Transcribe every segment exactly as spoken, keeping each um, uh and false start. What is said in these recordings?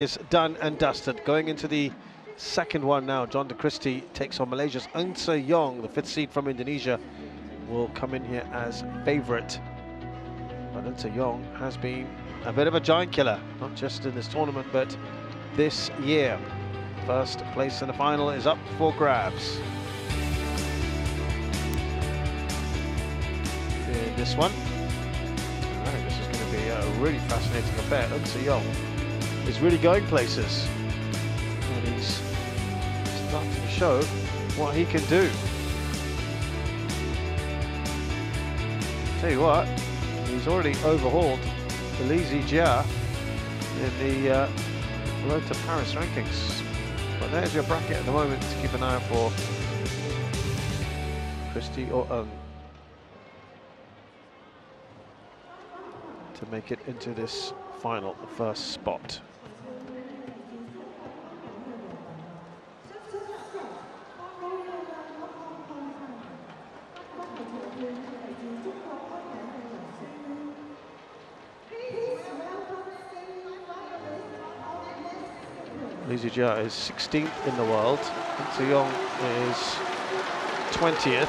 is done and dusted. Going into the second one now, Jonatan Christie takes on Malaysia's Ng Tze Yong. The fifth seed from Indonesia will come in here as favourite. But Ng Tze Yong has been a bit of a giant killer, not just in this tournament, but this year. First place in the final is up for grabs. In this one, I think this is going to be a really fascinating affair. Ng Tze Yong is really going places, and he's starting to show what he can do. Tell you what, he's already overhauled the Lee Zii Jia in the uh, Road to Paris rankings. But there's your bracket at the moment to keep an eye out for Christie or um, to make it into this final first spot. Lee Zii Jia is sixteenth in the world. Ng Tze Yong is twentieth.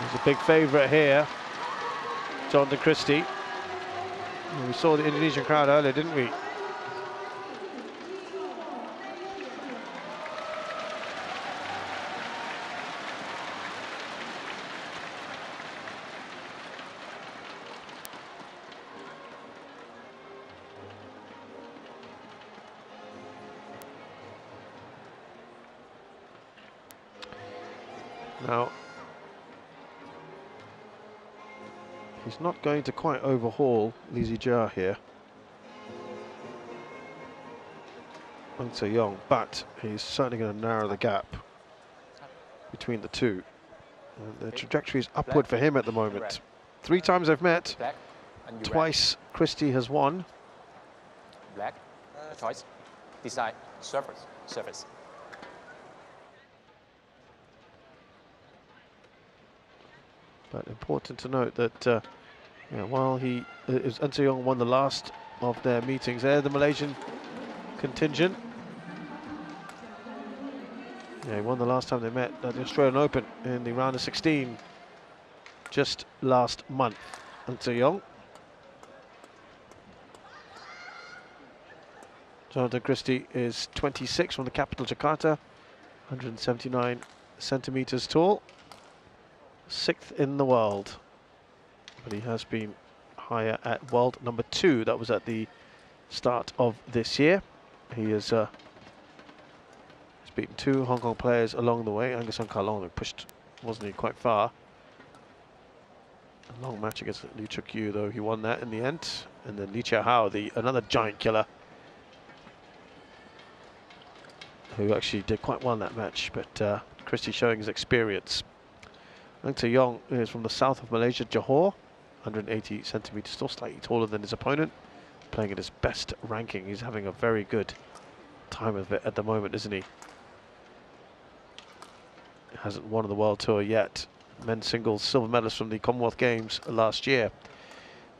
He's a big favourite here, Jonatan Christie. We saw the Indonesian crowd earlier, didn't we? Now, he's not going to quite overhaul Lee Zii Jia here, Ng Tze Yong, but he's certainly going to narrow the gap between the two. And the trajectory is upward for him at the moment. Three times they've met, twice Christie has won. Black, choice, decide, surface, surface. But important to note that uh, you know, while he uh, Ng Tze Yong won the last of their meetings there, the Malaysian contingent. Yeah, he won the last time they met at the Australian Open in the round of sixteen, just last month. Ng Tze Yong. Jonatan Christie is twenty-six from the capital Jakarta, one hundred seventy-nine centimetres tall. Sixth in the world, but he has been higher at world number two. That was at the start of this year. He has uh, he's beaten two Hong Kong players along the way. Angus Hong Ka Long pushed, wasn't he, quite far. A long match against Liu Chuk Yu, though. He won that in the end. And then Lee Chia Hao, the another giant killer, who actually did quite well in that match. But uh, Christie showing his experience. Ng Tze Yong is from the south of Malaysia, Johor, one hundred eighty centimetres tall, slightly taller than his opponent, playing at his best ranking. He's having a very good time of it at the moment, isn't he? Hasn't won the World Tour yet. Men's singles silver medalist from the Commonwealth Games last year.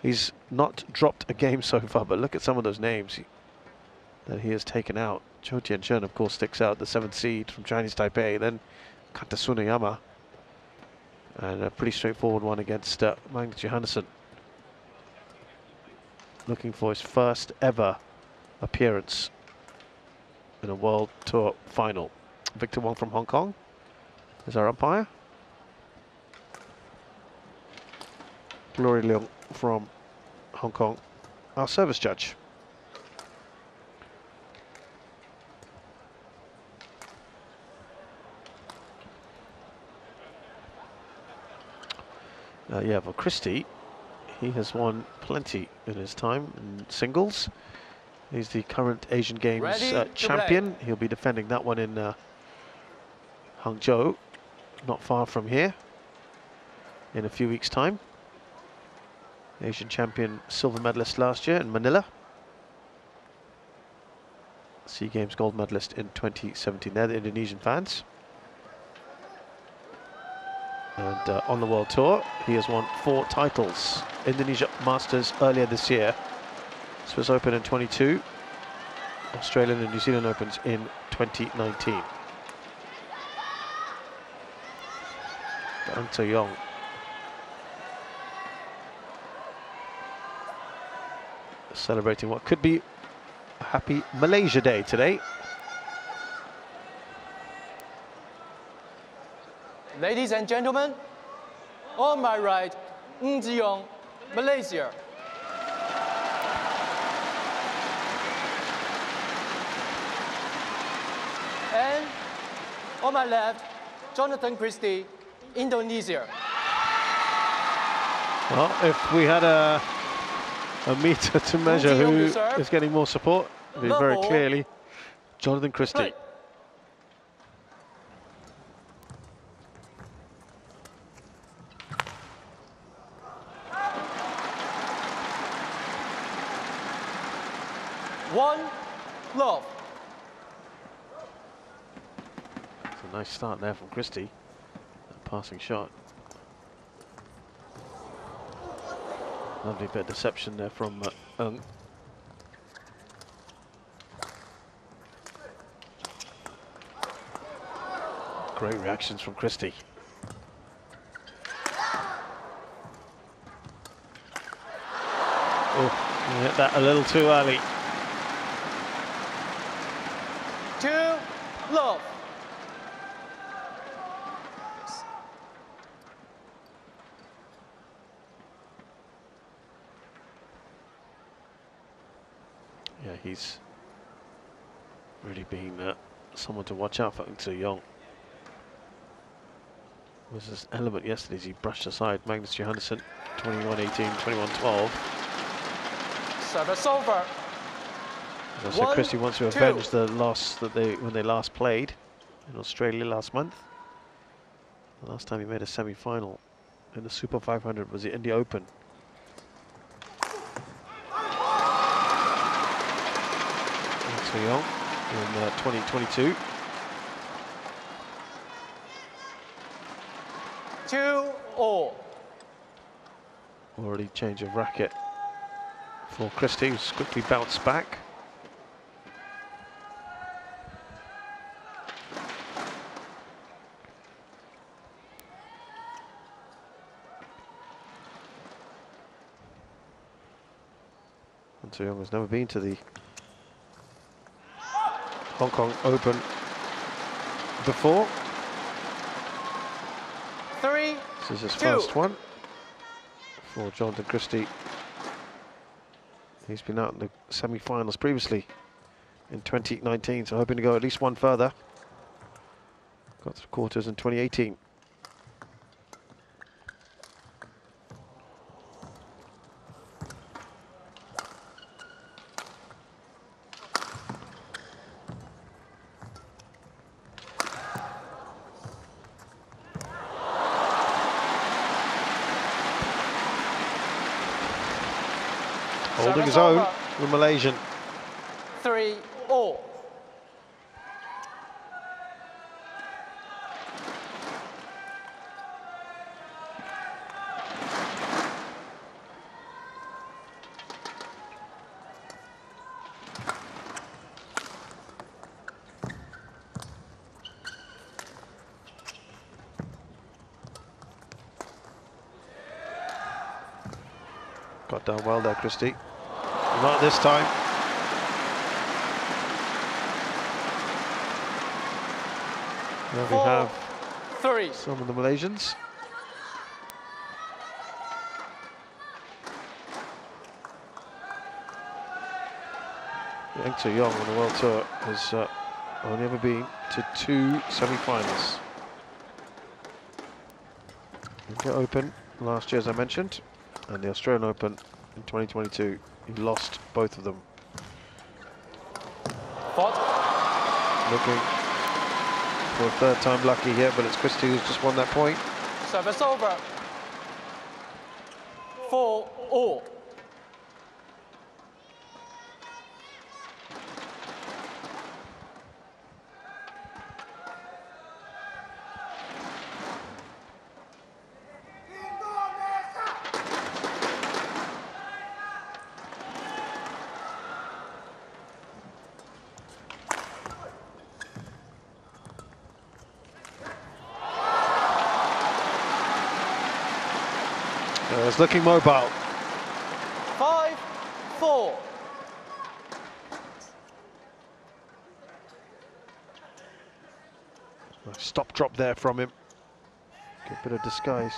He's not dropped a game so far, but look at some of those names he, that he has taken out. Chou Tien Chen, of course, sticks out, the seventh seed from Chinese Taipei. Then Kata Sunoyama. And a pretty straightforward one against uh, Magnus Johansson. Looking for his first ever appearance in a World Tour final. Victor Wong from Hong Kong is our umpire. Glory Leung from Hong Kong, our service judge. Uh, yeah, for Christie, he has won plenty in his time in singles. He's the current Asian Games uh, champion. Play. He'll be defending that one in uh, Hangzhou, not far from here, in a few weeks' time. Asian champion silver medalist last year in Manila. SEA Games gold medalist in twenty seventeen. They're the Indonesian fans. And uh, on the World Tour, he has won four titles. Indonesia Masters earlier this year. Swiss Open in twenty-two. Australian and New Zealand Opens in twenty nineteen. Ng Tze Yong. Celebrating what could be a happy Malaysia Day today. Ladies and gentlemen, on my right, Ng Tze Yong, Malaysia. And on my left, Jonatan Christie, Indonesia. Well, if we had a, a meter to measure who is getting more support, it'd be very clearly Jonatan Christie. One love. It's a nice start there from Christie. That passing shot. Lovely bit of deception there from uh, Ng. Great reactions from Christie. Oh, he hit that a little too early. Two, love. Yeah, he's really been uh, someone to watch out for, Ng Tze Yong. There was this element yesterday as he brushed aside Magnus Johansson, twenty-one eighteen, twenty-one twelve. Service over. So One, Christie wants to avenge two. the loss that they when they last played in Australia last month. The last time he made a semi-final in the Super five hundred was the India Open. Ng Tze Yong in uh, twenty twenty-two. Two all. Already change of racket for Christie, who's quickly bounced back. Tze Yong has never been to the Hong Kong Open before. Three, this is his two. first one for Jonatan Christie. He's been out in the semi-finals previously in twenty nineteen, so hoping to go at least one further. Got to the quarters in twenty eighteen. Holding his own, the Malaysian. Three all. Got down well there, Christie. Not this time. There we have three. Some of the Malaysians. Ng Tze Yong on the World Tour has uh, only ever been to two semi-finals. India Open last year, as I mentioned, and the Australian Open in twenty twenty-two. He lost both of them. Pot. Looking for a third time lucky here, but it's Christie who's just won that point. Service over. Four all. Uh, it's looking mobile. Five, four. Nice stop drop there from him. Get a bit of disguise.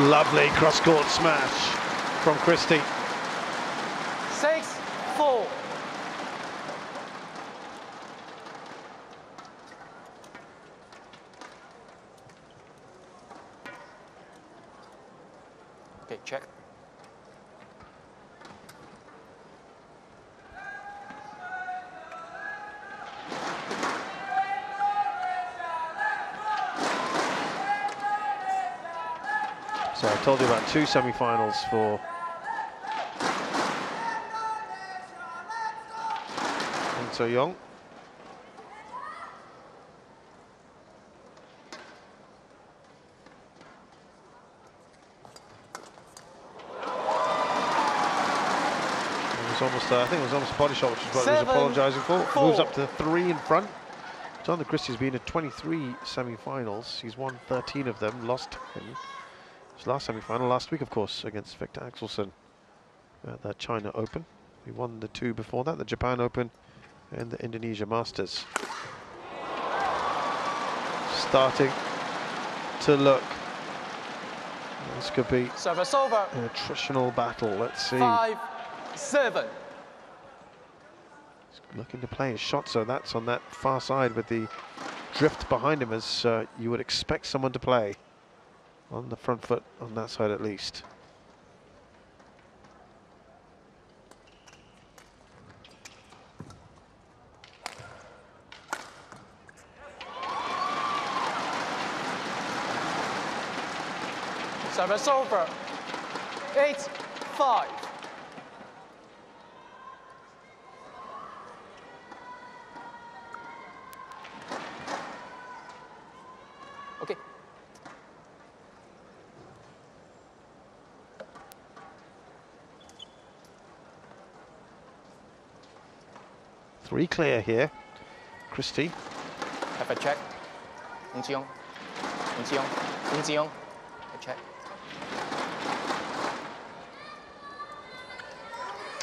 Lovely cross-court smash from Christie. Six, four. Okay, check. So I told you about two semi-finals for Ng Tze Yong. It was almost, uh, I think it was almost a body shot, which is what Seven, he was apologising for. Four. Moves up to three in front. Jonatan Christie's been in twenty-three semi-finals. He's won thirteen of them, lost ten. His last semi-final last week, of course, against Victor Axelsen at the China Open. He won the two before that, the Japan Open and the Indonesia Masters. Starting to look. This could be service over. An attritional battle. Let's see. Five, seven. He's looking to play his shot, so that's on that far side with the drift behind him, as uh, you would expect someone to play. On the front foot, on that side at least. Service over. Eight, five. Okay. Three clear here. Christie. Have a check. Ng Tze Yong. Ng Tze Yong. Ng Tze Yong. A check.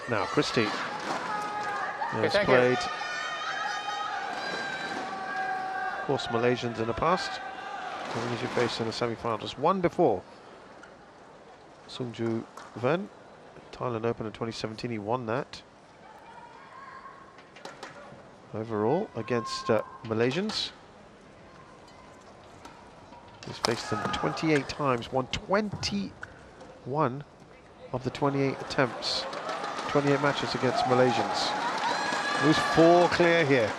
Now Christie has okay, played. Of course, Malaysians in the past. Malaysia faced in the semi-finals. One before. Sungju Ven. Thailand Open in twenty seventeen. He won that. Overall against uh, Malaysians. He's faced them twenty-eight times, won twenty-one of the twenty-eight attempts, twenty-eight matches against Malaysians. Moves four clear here.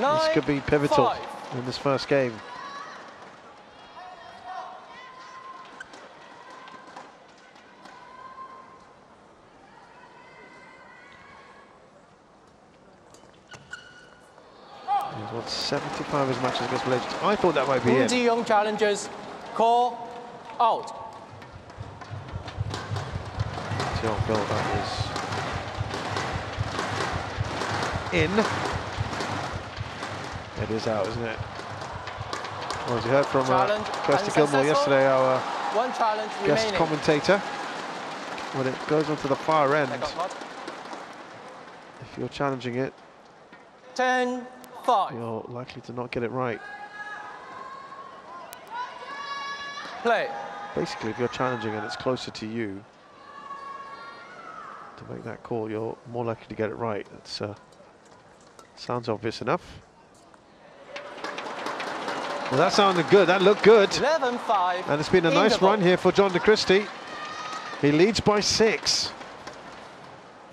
Nine, this could be pivotal five. In this first game. seventy-five of his matches against Malaysia. I thought that might be it. Ng Tze Yong challenges, call out. Ng Tze Yong goal, that is in. It is out, isn't it? Well, as you heard from uh, Kirsty Gilmore yesterday, our one challenge guest remaining. Commentator, when it goes onto the far end, if you're challenging it, ten. Five. You're likely to not get it right. Play. Basically, if you're challenging and it's closer to you to make that call, you're more likely to get it right. That's uh, sounds obvious enough. Well, that sounded good. That looked good. eleven five. And it's been a nice run here for Jonatan Christie. He leads by six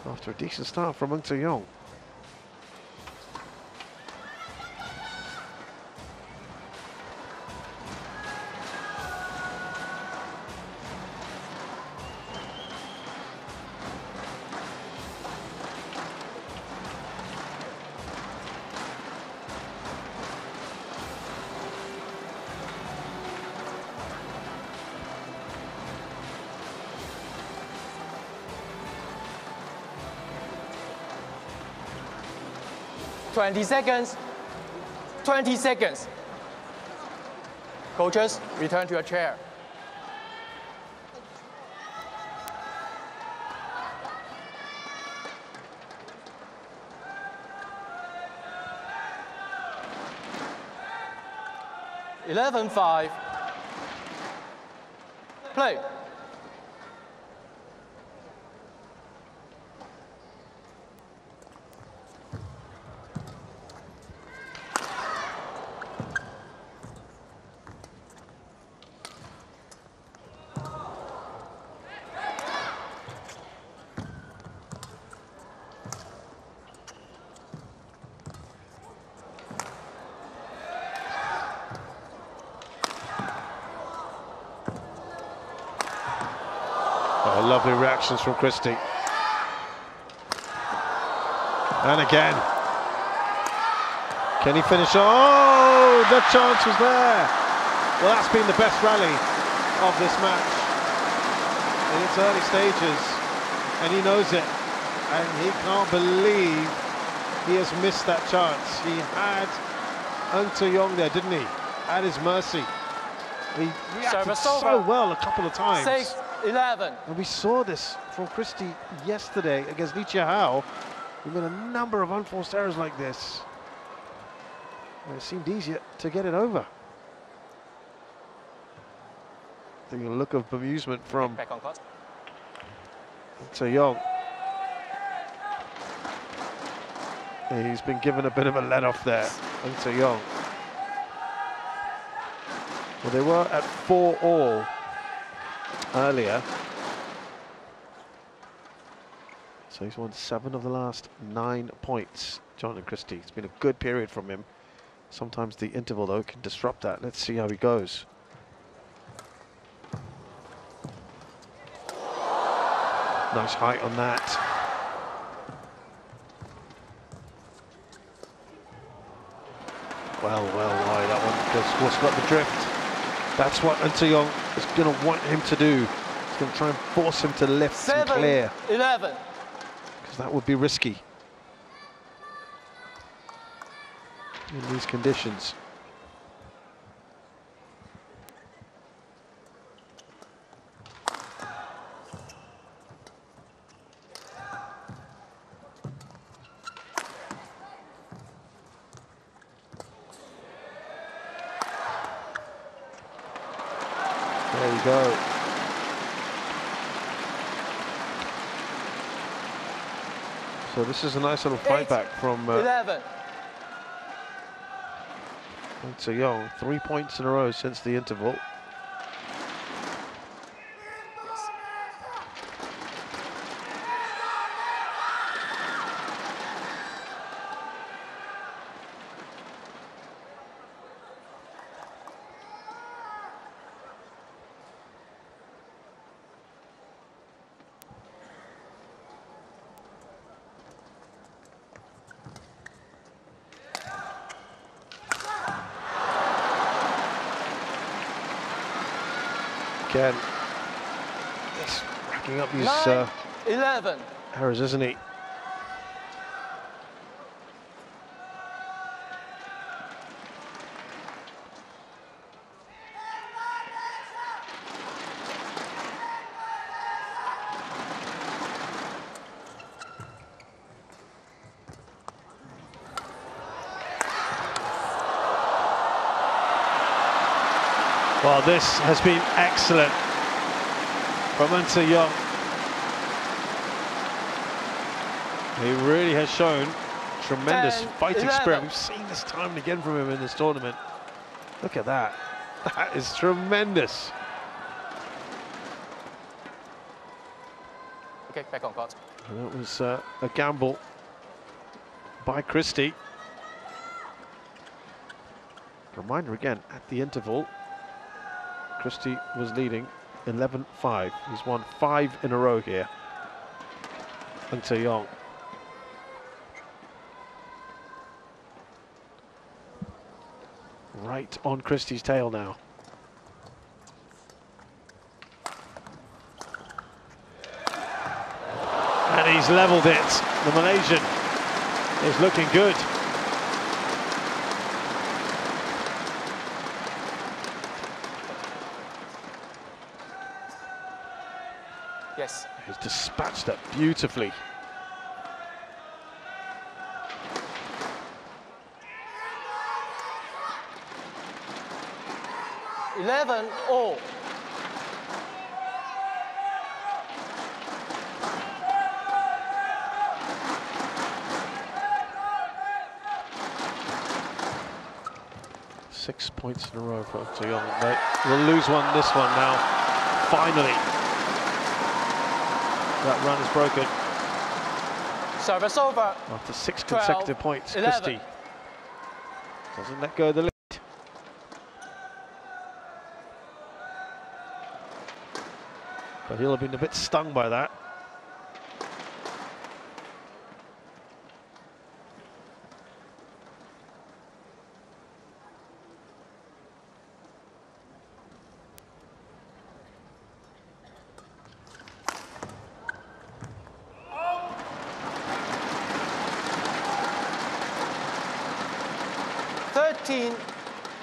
after a decent start from Ng Tze Yong. twenty seconds. twenty seconds. Coaches, return to your chair. eleven five. Play. Lovely reactions from Christie. And again. Can he finish? Oh, the chance was there. Well, that's been the best rally of this match in its early stages. And he knows it. And he can't believe he has missed that chance. He had Ng Tze Yong there, didn't he? At his mercy. He reacted so well a couple of times. Six. eleven. And we saw this from Christie yesterday against Lee Chia Hao. We've got a number of unforced errors like this. And it seemed easier to get it over. The look of bemusement from Tse Yong. He's been given a bit of a let-off there, Tse Yong. Well, they were at four all. Earlier. So he's won seven of the last nine points, Jonatan Christie. It's been a good period from him. Sometimes the interval, though, can disrupt that. Let's see how he goes. Nice height on that. Well, well, why that one? Because what's got the drift? That's what Ng Tze Yong is going to want him to do. He's going to try and force him to lift Seven, and clear. eleven. Because that would be risky in these conditions. There you go. So this is a nice little fight back from uh, Ng Tze Yong. Three points in a row since the interval. Again, he's racking up these uh, eleven errors, isn't he? Well, this has been excellent from Ng Tze Yong. He really has shown tremendous Ten, fighting eleven. Spirit. We've seen this time and again from him in this tournament. Look at that. That is tremendous. Okay, back on guard. That was uh, a gamble by Christie. Reminder again at the interval. Christie was leading eleven five. He's won five in a row here. Ng Tze Yong. Right on Christie's tail now. And he's leveled it. The Malaysian is looking good. dispatched that beautifully. eleven all. Six points in a row for Tse Yong. They will lose one, this one now. Finally. That run is broken. Service over. After six consecutive points, Christie doesn't let go of the lead. But he'll have been a bit stung by that.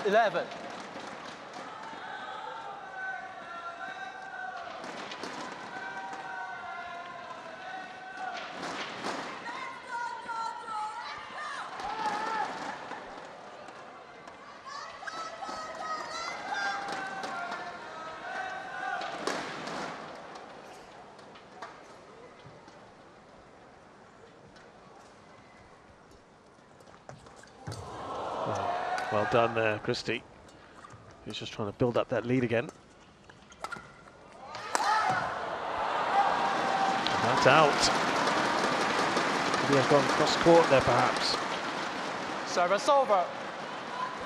eleven. Well done there, Christie. He's just trying to build up that lead again. And that's out. Could have gone cross court there, perhaps. Service over.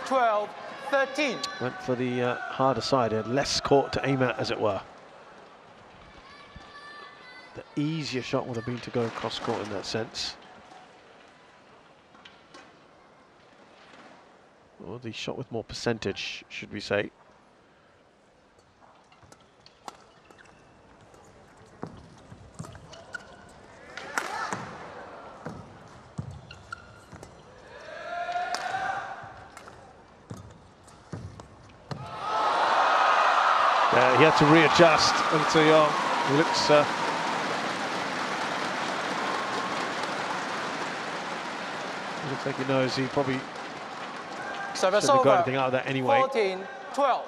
twelve, thirteen. Went for the uh, harder side. He had less court to aim at, as it were. The easier shot would have been to go cross court in that sense. Or the shot with more percentage, should we say. Uh, he had to readjust until he looks... Uh, he looks like he knows he probably... Service shouldn't over. Have got anything out of that anyway. fourteen, twelve.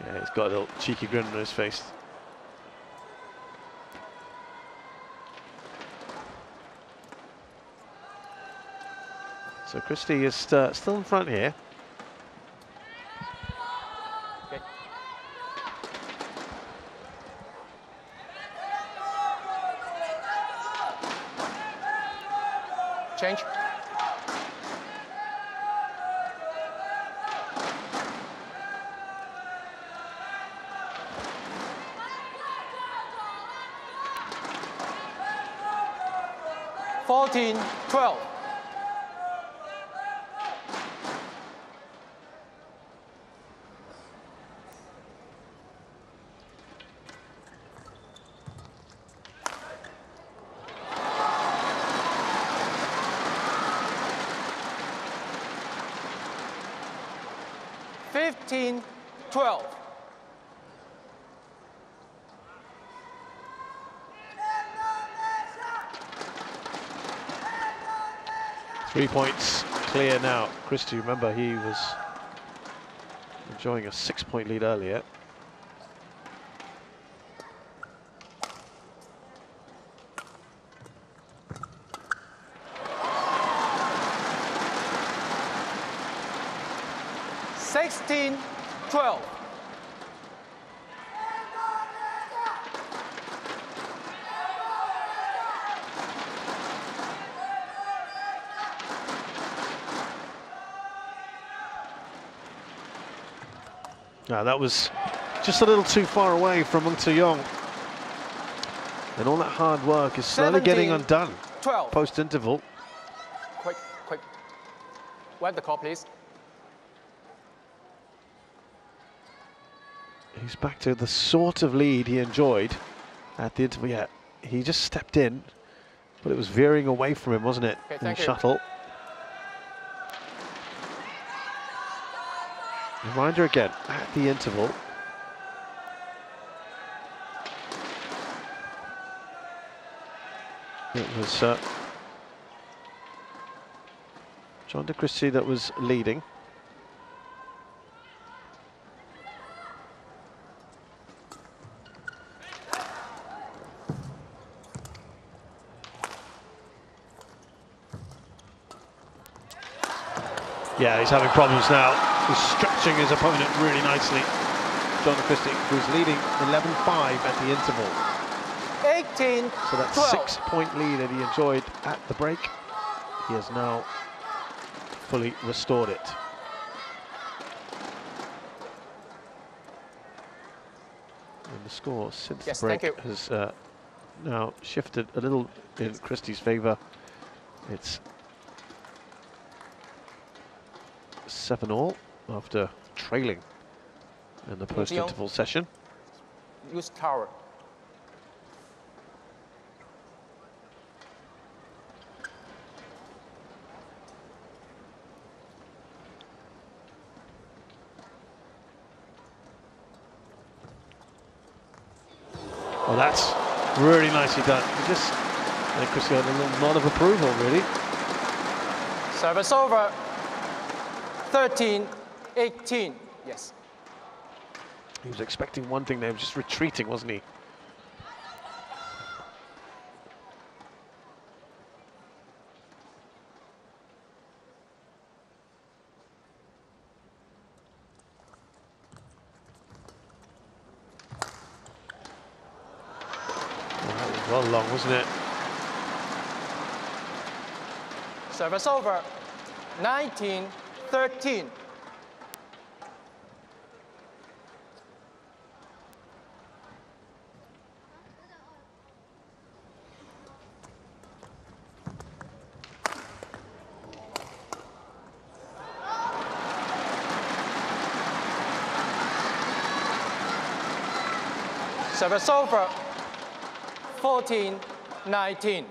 Yeah, he's got a little cheeky grin on his face. So Christie is st still in front here. Okay. Change. fourteen, twelve. fifteen, twelve. Three points clear now. Christie, remember, he was enjoying a six-point lead earlier. sixteen, twelve. Now that was just a little too far away from Ng Tze Yong. And all that hard work is slowly getting undone. twelve. Post interval. Quick, quick. Wipe the call, please. He's back to the sort of lead he enjoyed at the interval. Yeah, he just stepped in, but it was veering away from him, wasn't it? Okay, in the shuttle. Reminder again, at the interval, It was uh, Jonatan Christie that was leading. Yeah, he's having problems now. He's stretching his opponent really nicely. Jonatan Christie was leading eleven five at the interval. eighteen, so that six-point lead that he enjoyed at the break, he has now fully restored it. And the score since yes, the break has uh, now shifted a little in Christie's favour. It's seven all after trailing in the post-interval session. Use tower. Well, that's really nicely done. You just, I think Christie had a little nod of approval, really. Service over. thirteen eighteen, yes. He was expecting one thing there, was just retreating, wasn't he? Well, that was well long, wasn't it? Service over. nineteen thirteen. Service over. fourteen nineteen.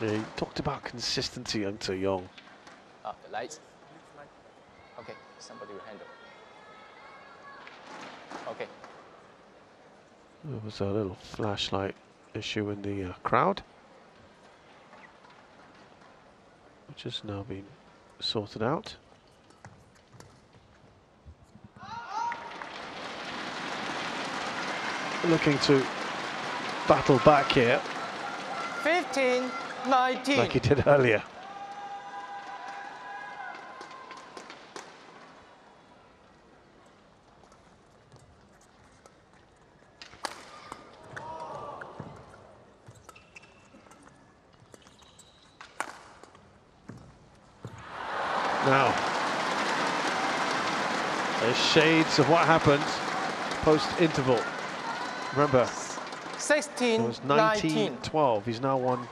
He talked about consistency, Ng Tze Yong. Uh, the lights. OK, somebody will handle. OK. There was a little flashlight issue in the uh, crowd, which has now been sorted out. Looking to battle back here. fifteen. nineteen. Like he did earlier. Now, there's shades of what happened post-interval. Remember, sixteen, it was nineteen twelve. He's now won.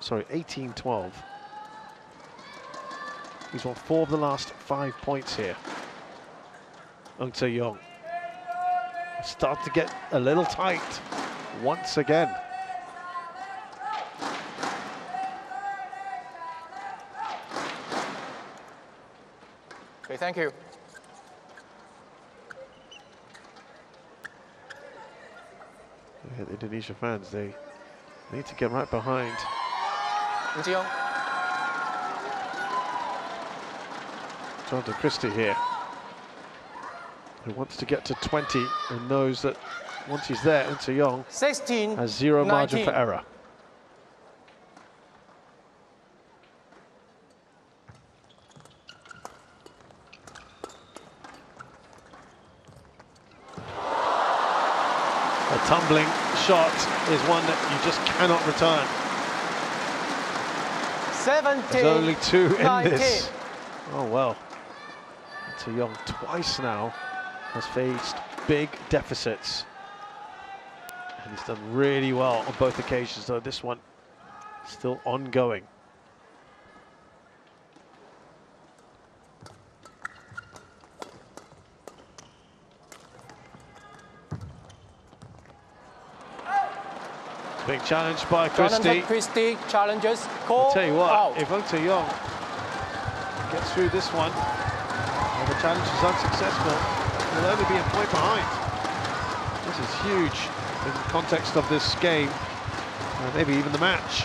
Sorry, eighteen twelve. He's won four of the last five points here. Ng Tze Yong. Start to get a little tight once again. Okay, thank you. Yeah, the Indonesia fans, they need to get right behind Ng Tze Yong. Jonatan Christie here, who wants to get to twenty and knows that once he's there, Ng Tze Yong sixteen, has zero nineteen. Margin for error. A tumbling shot is one that you just cannot return. seventeen, there's only two nineteen. In this. Oh, well. Tse Yong twice now has faced big deficits. And he's done really well on both occasions, though this one still ongoing. Big challenge by Christie. Christie challenges. Call I'll tell you what, out. If Ng Tze Yong gets through this one, and the challenge is unsuccessful, he'll only be a point behind. This is huge in the context of this game, and maybe even the match.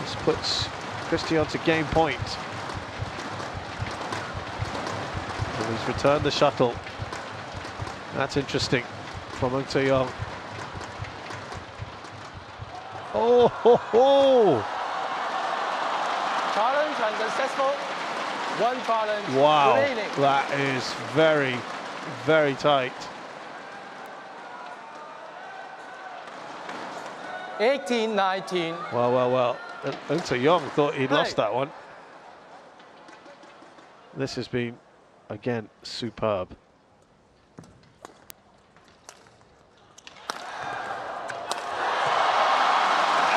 This puts Christie onto game point. And he's returned the shuttle. That's interesting from Ng Tze Yong. Oh ho ho! Challenge and successful. One challenge. Wow, that is very, very tight. eighteen nineteen. Well, well, well. Ng Tze Yong thought he'd Play. lost that one. This has been, again, superb.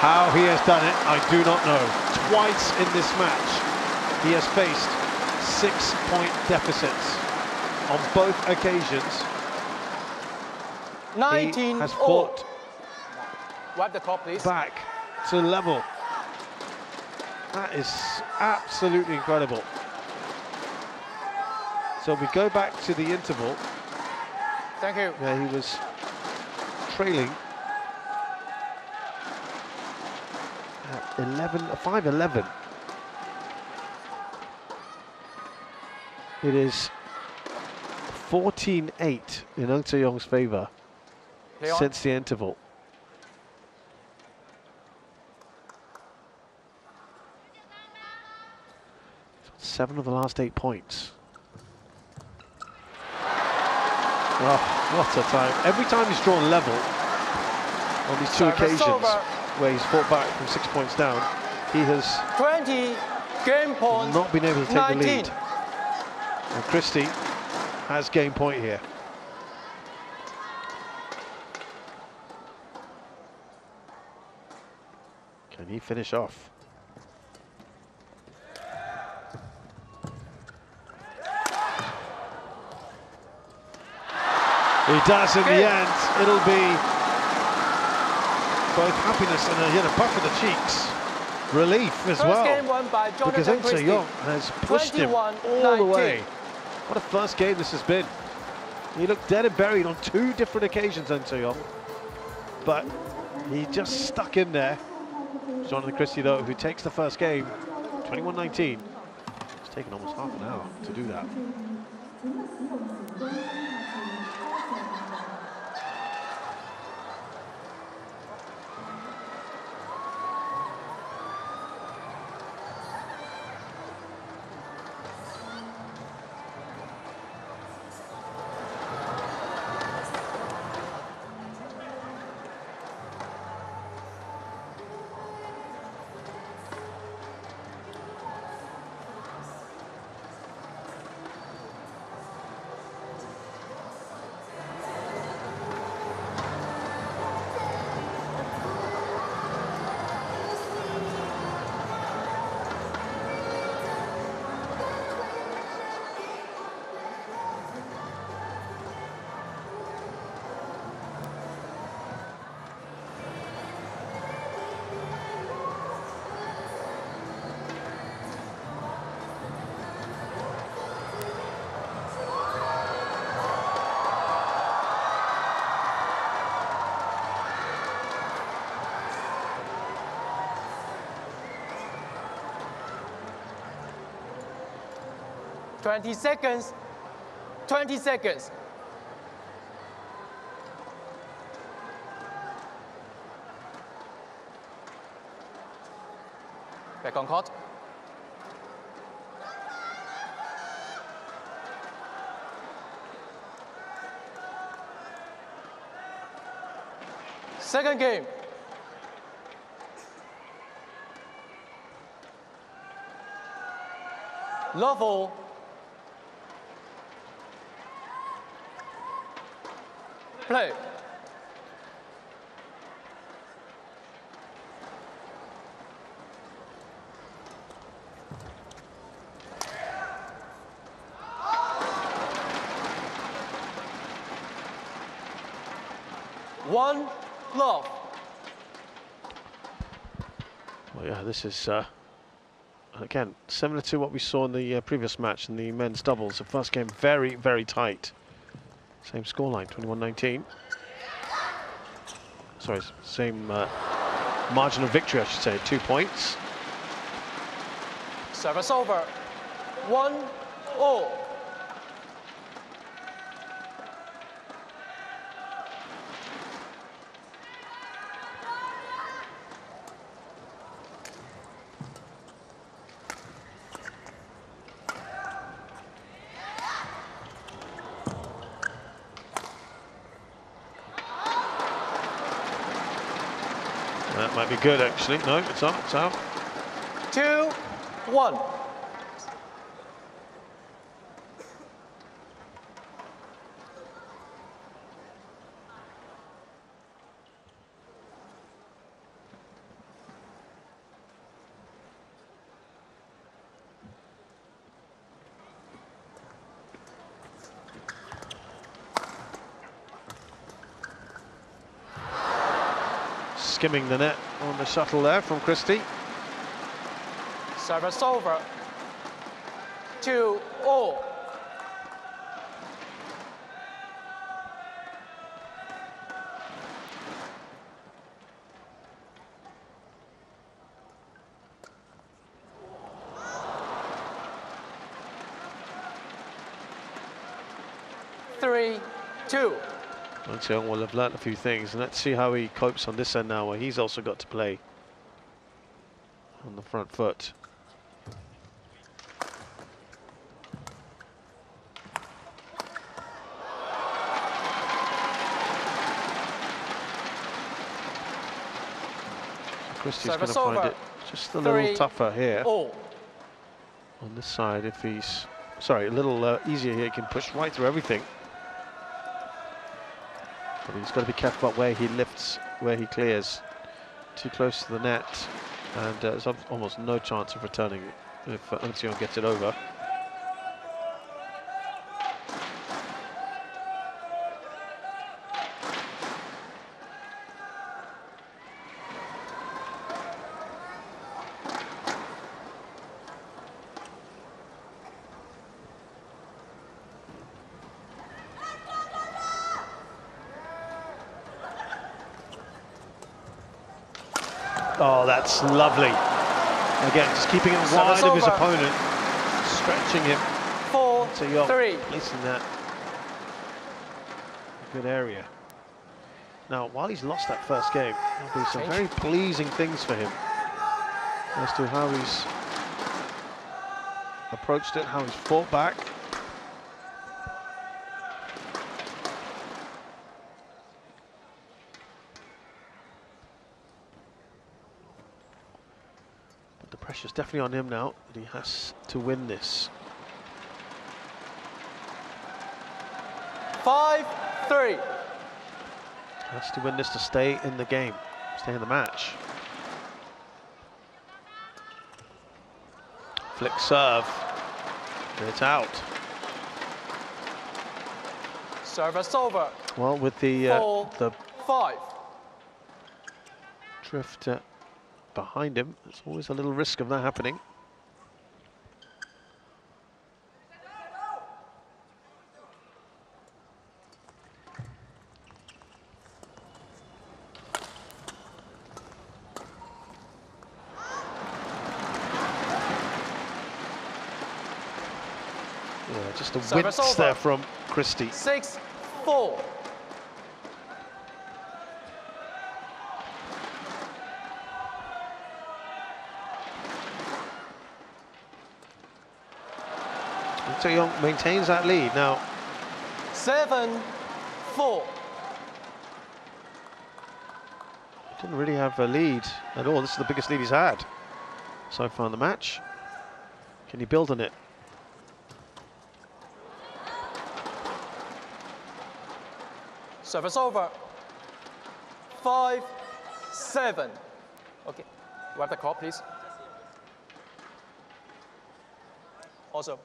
How he has done it, I do not know. Twice in this match, he has faced six-point deficits. On both occasions, nineteen he has fought the top, please. back to level. That is absolutely incredible. So we go back to the interval. Thank you. Where he was trailing. eleven, five eleven. It is fourteen eight in Ng Tze Yong's favour since the interval. Seven of the last eight points. Well, what a time. Every time he's drawn level on these two occasions, where he's fought back from six points down, he has twenty game points, not been able to take nineteen. The lead. And Christie has game point here. Can he finish off? He does in the end. It'll be both happiness and a, you know, puff of the cheeks. Relief as first well. Game won by because Ng Tze Yong has pushed him all nineteen. The way. What a first game this has been. He looked dead and buried on two different occasions, Ng Tze Yong. But he just stuck in there. Jonatan Christie, though, who takes the first game, twenty-one nineteen. It's taken almost half an hour to do that. twenty seconds, twenty seconds. Back on court. Second game. Level. Play. One love. Well, yeah, this is uh, again similar to what we saw in the uh, previous match in the men's doubles. The first game very, very tight. Same scoreline, twenty-one nineteen. Sorry, same uh, margin of victory, I should say, two points. Service over, one all. That might be good, actually. No, it's out, it's out. Two, one. Skimming the net on the shuttle there from Christie. Service over. Two all. Three, two. Ng Tze Yong will have learnt a few things, and let's see how he copes on this end now, where he's also got to play on the front foot. Christie's going to find it just a little tougher here on this side. If he's sorry, a little uh, easier here, he can push right through everything. But he's got to be careful about where he lifts, where he clears. Too close to the net, and uh, there's almost no chance of returning if uh, Ng Tze Yong gets it over. Oh, that's lovely. Again, just keeping it wide of his opponent, stretching him. Four, three. Placing that. Good area. Now, while he's lost that first game, there'll be some very pleasing things for him as to how he's approached it, how he's fought back. Pressure's definitely on him now, but he has to win this. Five, three. Has to win this to stay in the game, stay in the match. Flick serve, and it's out. Service over. Well, with the uh, Four, the five drift. Uh, behind him, there's always a little risk of that happening. Yeah, just a wince there from Christie. Six, four. Tse Yong maintains that lead now. Seven, four. Didn't really have a lead at all. This is the biggest lead he's had so far in the match. Can he build on it? Service over. Five, seven. Okay, grab the call, please. Also.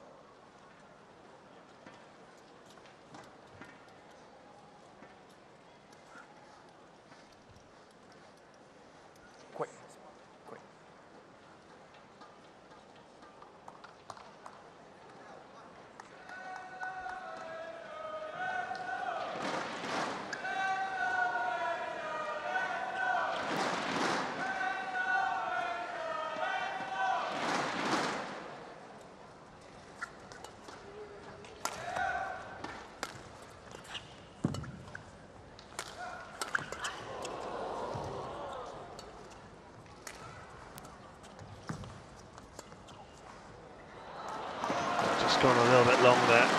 It's gone a little bit long there.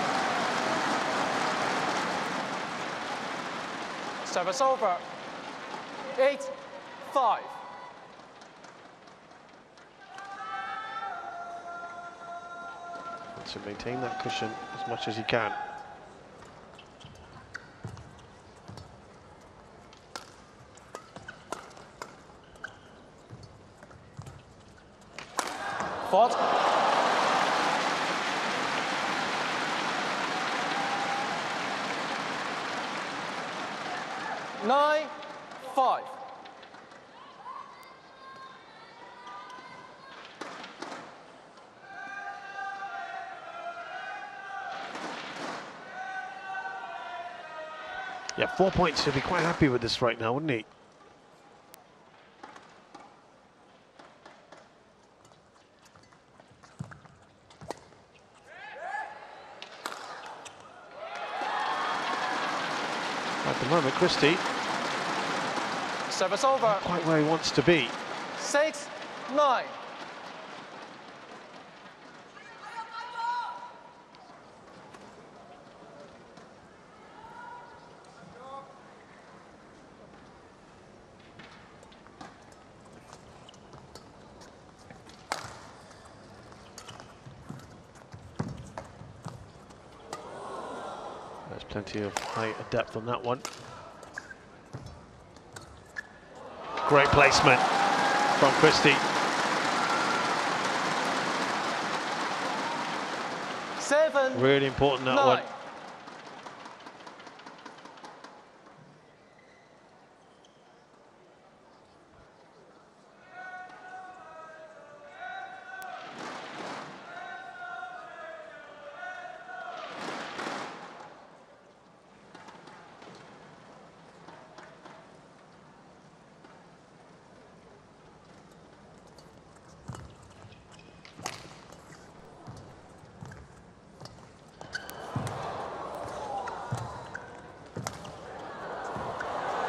Service over. Eight, five. To maintain that cushion as much as he can. Fault. Nine, five. Yeah, four points, he'll be quite happy with this right now, wouldn't he? At the moment, Christie. Service over. Not quite where he wants to be. Six, nine. Plenty of height and depth on that one. Great placement from Christie. Seven. Really important that nine. One.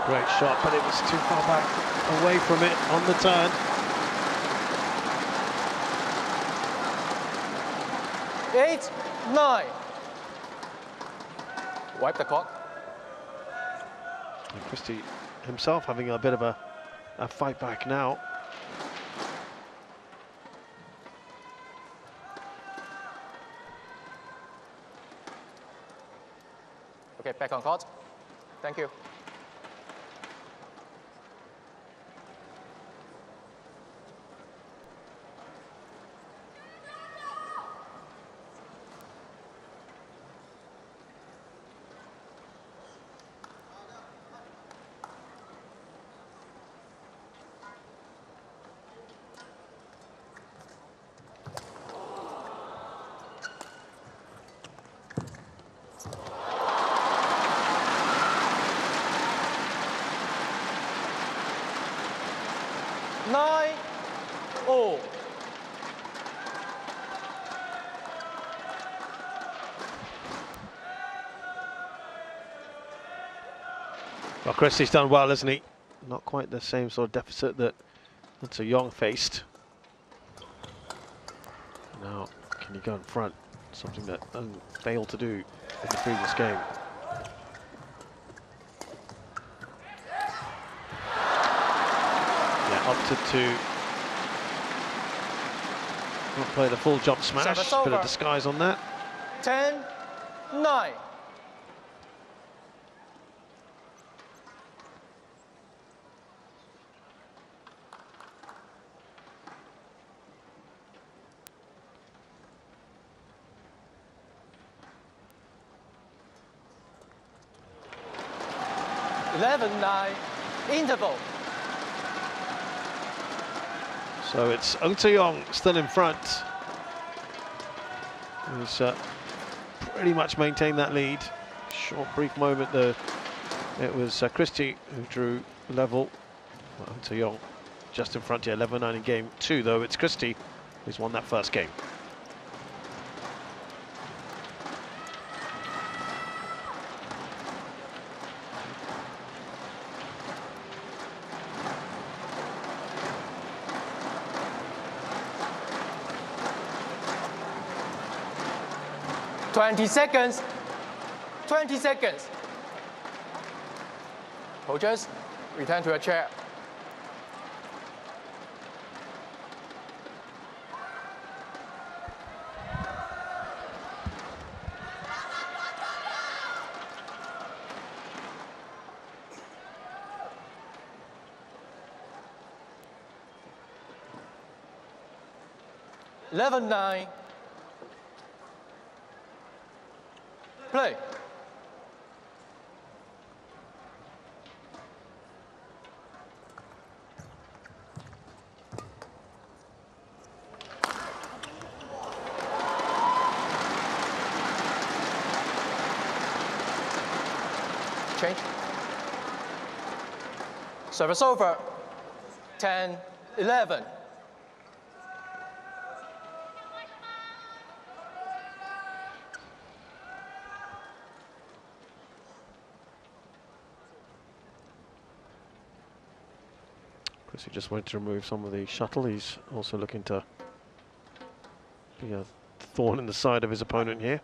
Great shot, but it was too far back away from it on the turn. Eight, nine. Wipe the clock. And Christie himself having a bit of a, a fight back now. Okay, back on court. Thank you. Nine, all. Well, Christie's done well, hasn't he? Not quite the same sort of deficit that Ng Tze Yong faced. Now, can he go in front? Something that Ng failed to do in the previous game. Opted to not play the full jump smash. Bit of disguise on that. Ten, nine. Eleven, nine. Interval. So it's Ng Tze Yong still in front. He's uh, pretty much maintained that lead. Short, brief moment there. It was uh, Christie who drew level. Well, Ng Tze Yong just in front here, eleven nine in game two, though. It's Christie who's won that first game. twenty seconds. twenty seconds. Coaches, return to your chair. eleven nine. Play. Change. Service over. ten eleven. He just went to remove some of the shuttle. He's also looking to be a thorn in the side of his opponent here.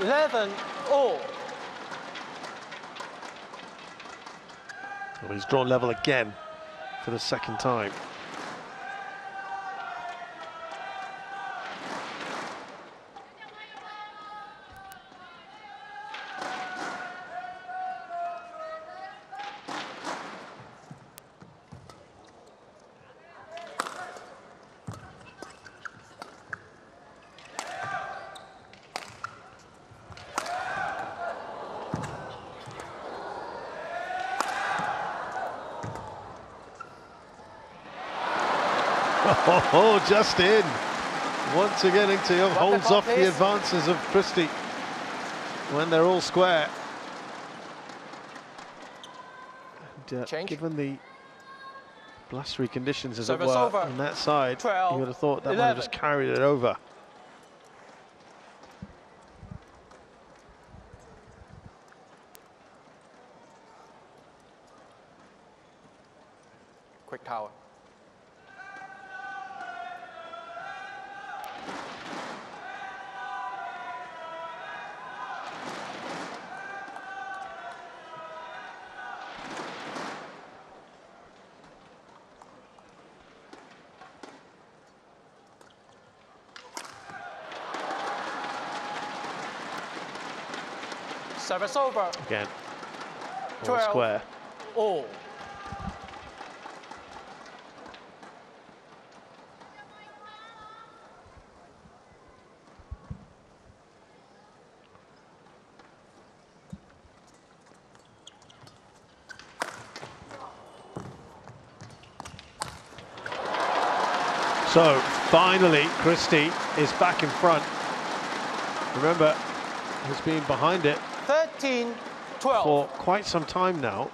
eleven all. Well, he's drawn level again for the second time. Oh, just in. Once again, Ng Tze Yong holds off the advances of Christie when they're all square. And, uh, given the blustery conditions, as it were, on that side, you would have thought that might have just carried it over. Quick tower. Service over. Again. All square. All. So finally, Christie is back in front. Remember, he's been behind it for quite some time now.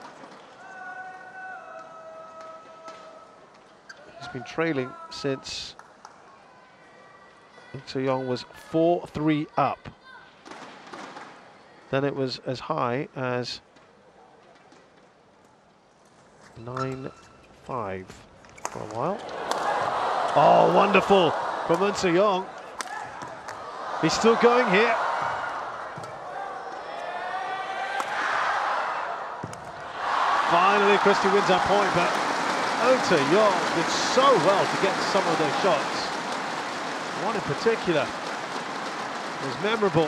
He's been trailing since Ng Tze Yong was four three up. Then it was as high as nine five for a while. Oh, wonderful from Ng Tze Yong. He's still going here. Finally, Christie wins that point, but Ng Tze Yong did so well to get some of those shots. One in particular was memorable.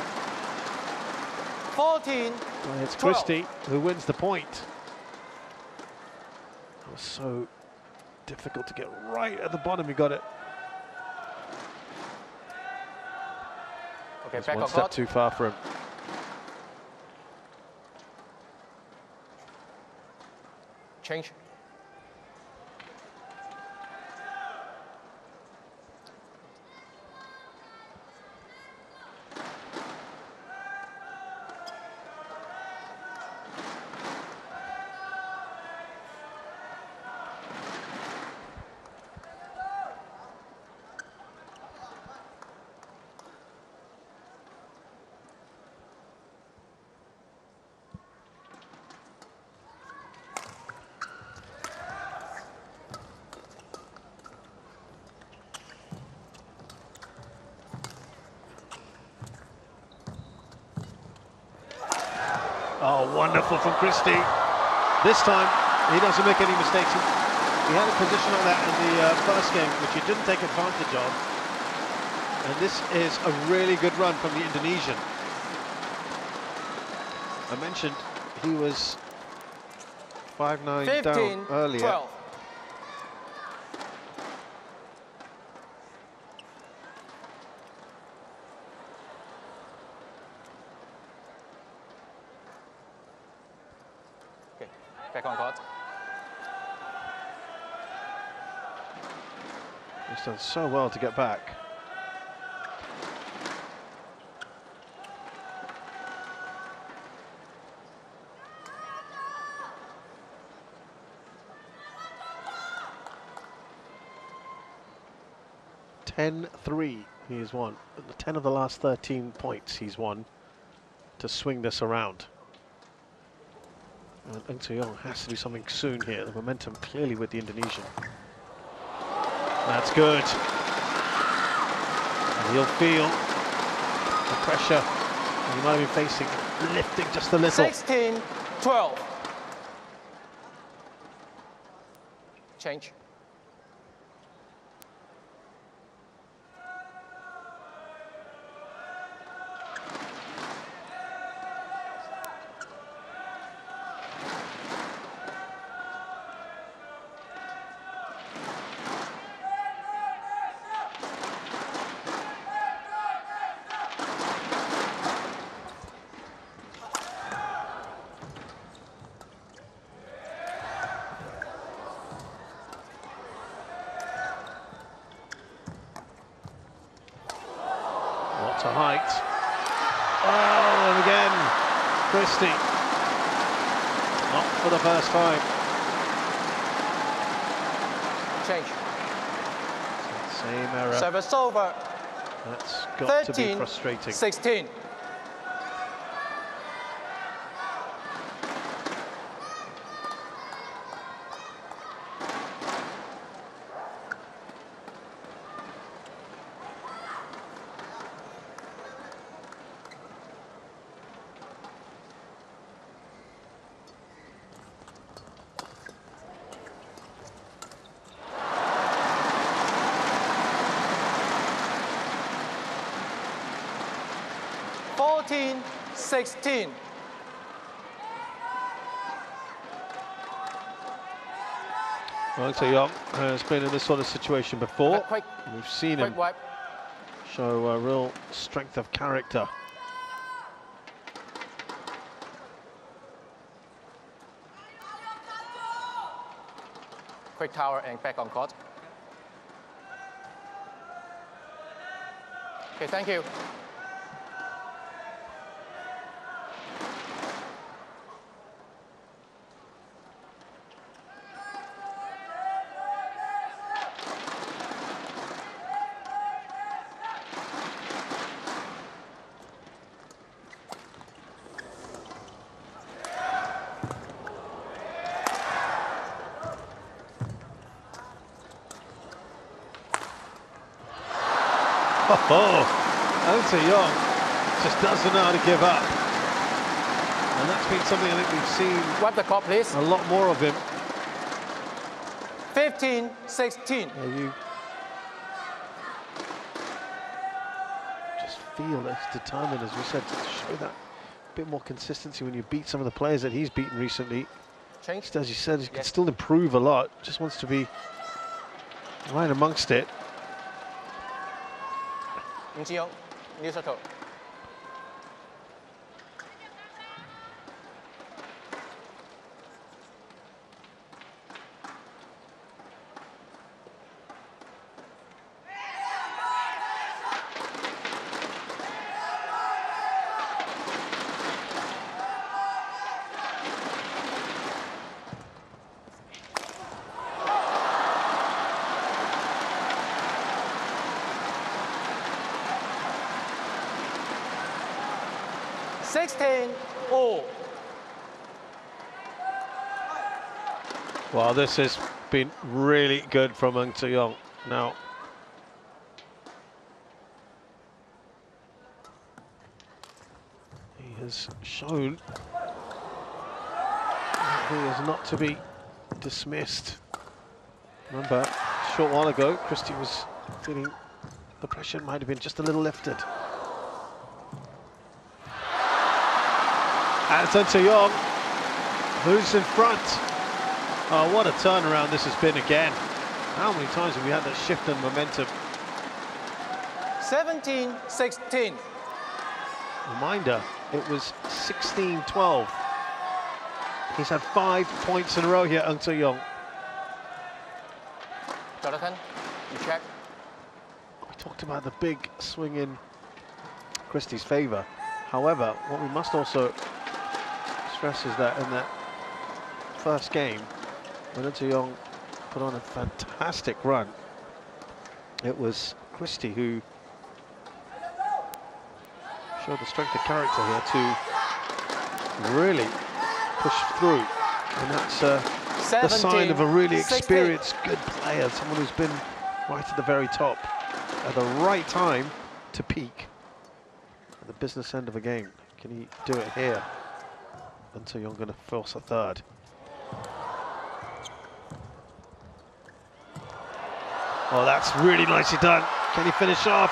fourteen. And it's Christie who wins the point. It was so difficult to get right at the bottom. He got it. Okay, back one step hot. Too far for him. Change. Oh, wonderful from Christie. This time, he doesn't make any mistakes. He had a position like that in the uh, first game, which he didn't take advantage of. And this is a really good run from the Indonesian. I mentioned he was five nine down earlier. twelve. Back on court. He's done so well to get back. ten three he has won. ten of the last thirteen points he's won to swing this around. And Ng Tze Yong has to do something soon here. The momentum clearly with the Indonesian. That's good. And he'll feel the pressure he might have been facing, lifting just a little. sixteen twelve. Change. To height. Oh, and again, Christie. Not for the first five. Change. Same error. Service over. That's got thirteen, to be frustrating. sixteen. sixteen. Well, Ng Tze Yong has been in this sort of situation before. Quick, We've seen him wipe. show a real strength of character. Quick tower and back on court. Okay, thank you. Oh, Ng Tze Yong just doesn't know how to give up. And that's been something I think we've seen. Wipe the cop, please. A lot more of him. fifteen sixteen. Yeah, you just feel as determined, as we said, to show that bit more consistency when you beat some of the players that he's beaten recently. Changed. As you said, he yes. can still improve a lot. Just wants to be right amongst it. Ng Tze Yong, new circle. sixteen all. Wow, this has been really good from Ng Tze Yong now. He has shown He is not to be dismissed. Remember, a short while ago, Christie was feeling the pressure might have been just a little lifted. And Ng Tze Yong, who's in front. Oh, what a turnaround this has been again. How many times have we had that shift in momentum? seventeen sixteen. Reminder, it was sixteen twelve. He's had five points in a row here, Ng Tze Yong. Jonathan, you check. We talked about the big swing in Christie's favour. However, what we must also stress is that in that first game, when Ng Tze Yong put on a fantastic run, it was Christie who showed the strength of character here to really push through, and that's uh, the sign of a really experienced, good player, someone who's been right at the very top at the right time to peak at the business end of a game. Can he do it here? Until you're going to force a third. Oh, that's really nicely done. Can he finish off?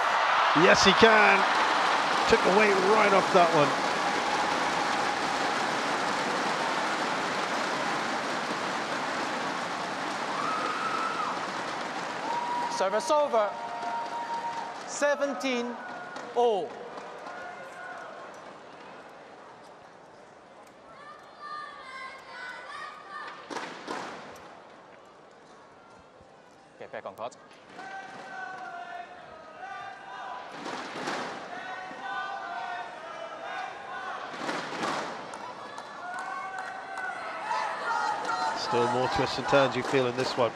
Yes, he can. Took the weight right off that one. Service over. seventeen all. Get back on court. Still more twists and turns you feel in this one.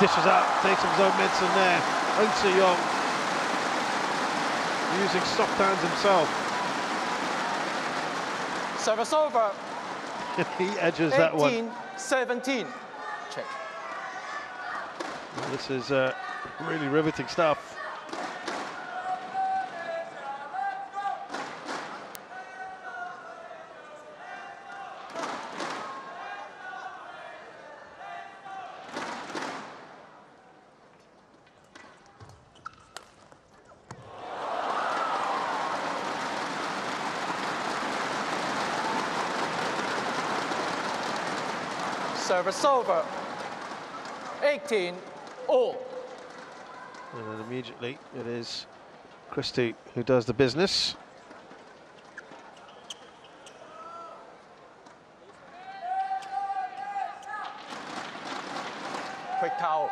Dishes out, takes his own medicine there. Ng Tze Yong using soft hands himself. Service over. He edges eighteen, that one. seventeen. Check. Well, this is uh, really riveting stuff. Service over. eighteen all. And then immediately it is Christie who does the business. Quick towel.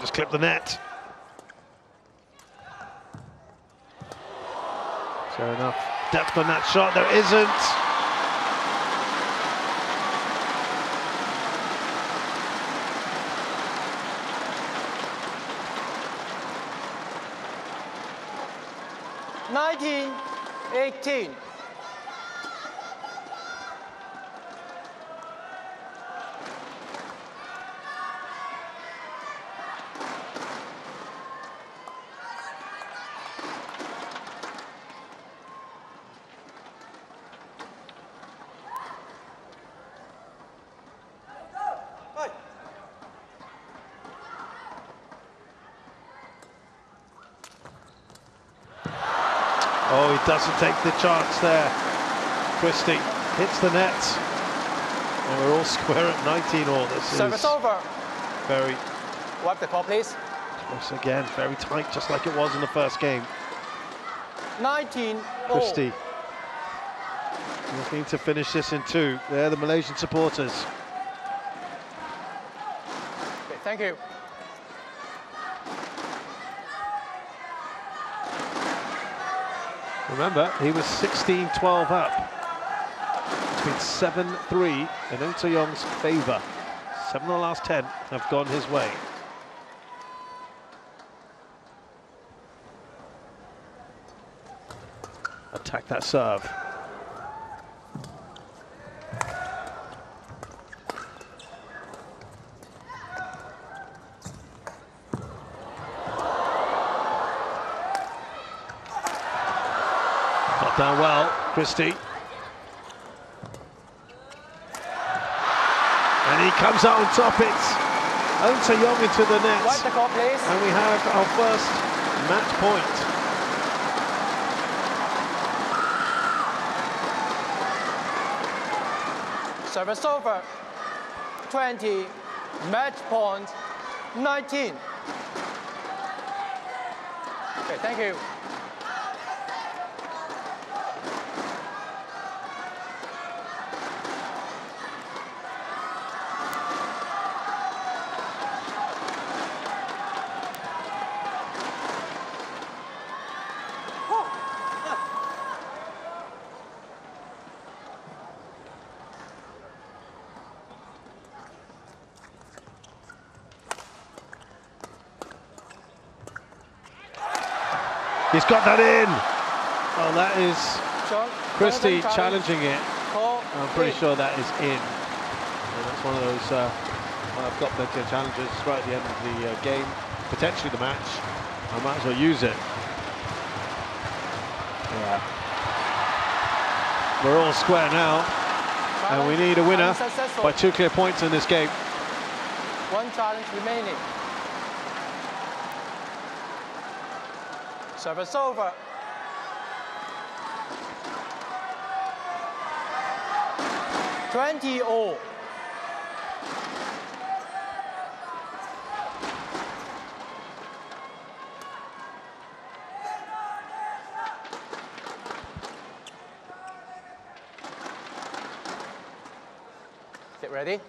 Just clip the net. Fair enough. Depth on that shot, there isn't. nineteen eighteen. Doesn't take the chance there. Christie hits the net. And we're all square at nineteen all. This Service is over. Very. Wipe the call, please. Once again, very tight, just like it was in the first game. nineteen. Christie looking to finish this in two. They're the Malaysian supporters. Okay, thank you. Remember, he was sixteen twelve up. It's been seven three in Ng Tze Yong's favour. Seven of the last ten have gone his way. Attack that serve. Got down well, Christie. And he comes out on top. It's Ng Tze Yong into the net. Right, the call, please. And we have our first match point. Service over. twenty. Match point. nineteen. Okay, thank you. He's got that in. Well, that is Christie challenging it. I'm pretty sure that is in. And that's one of those. Uh, well, I've got plenty of challenges right at the end of the uh, game, potentially the match. I might as well use it. Yeah. We're all square now, and we need a winner by two clear points in this game. One challenge remaining. Service over. twenty all. Is it ready?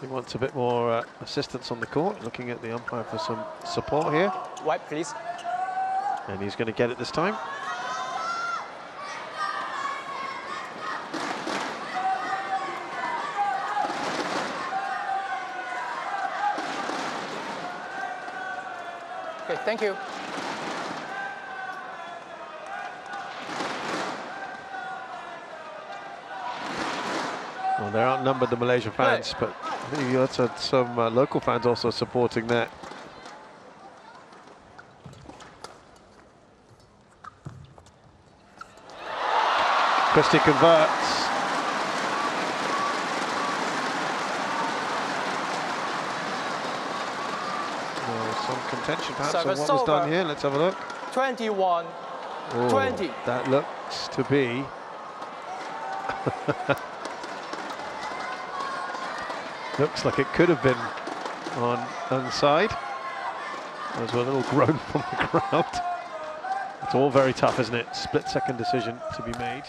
He wants a bit more uh, assistance on the court. Looking at the umpire for some support here. White, please. And he's going to get it this time. Okay, thank you. Well, they're outnumbered, the Malaysian fans, right. But I think you also had some uh, local fans also supporting that. Christie converts. Oh, some contention perhaps on what was done here. Let's have a look. twenty-one. Oh, twenty. That looks to be looks like it could have been on one side. There's a little groan from the crowd. It's all very tough, isn't it? Split second decision to be made.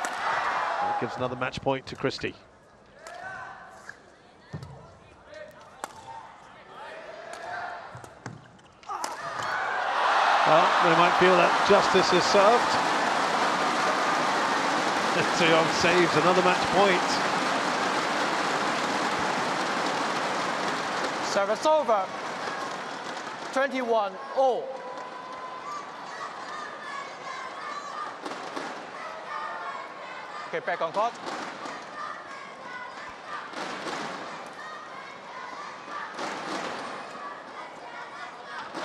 That gives another match point to Christie. Well, they might feel that justice is served. Tse Yong saves another match point. Service over. twenty-one all. Okay, back on court.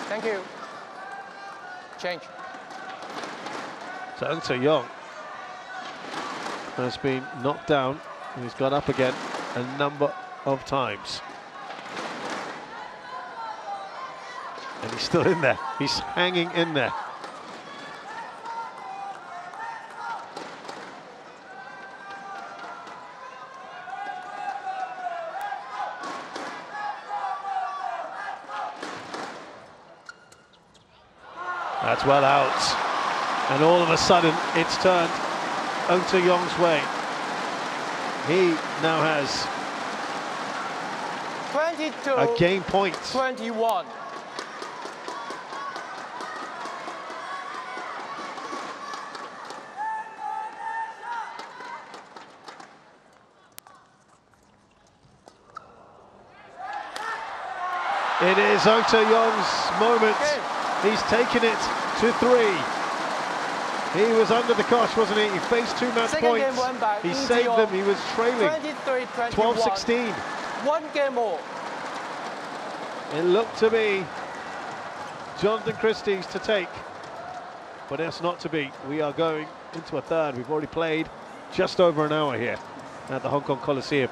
Thank you. Change. So Ng Tze Yong has been knocked down and he's got up again a number of times. And he's still in there. He's hanging in there. That's well out. And all of a sudden, it's turned Ng Tze Yong's way. He now has twenty-two, a game point. twenty-one. It is Ng Tze Yong's moment. Okay. He's taken it to three. He was under the cosh, wasn't he? He faced two match Second points. He Ng saved them. He was trailing twelve sixteen. One game more. It looked to be Jonatan Christie's to take, but it's not to be. We are going into a third. We've already played just over an hour here at the Hong Kong Coliseum.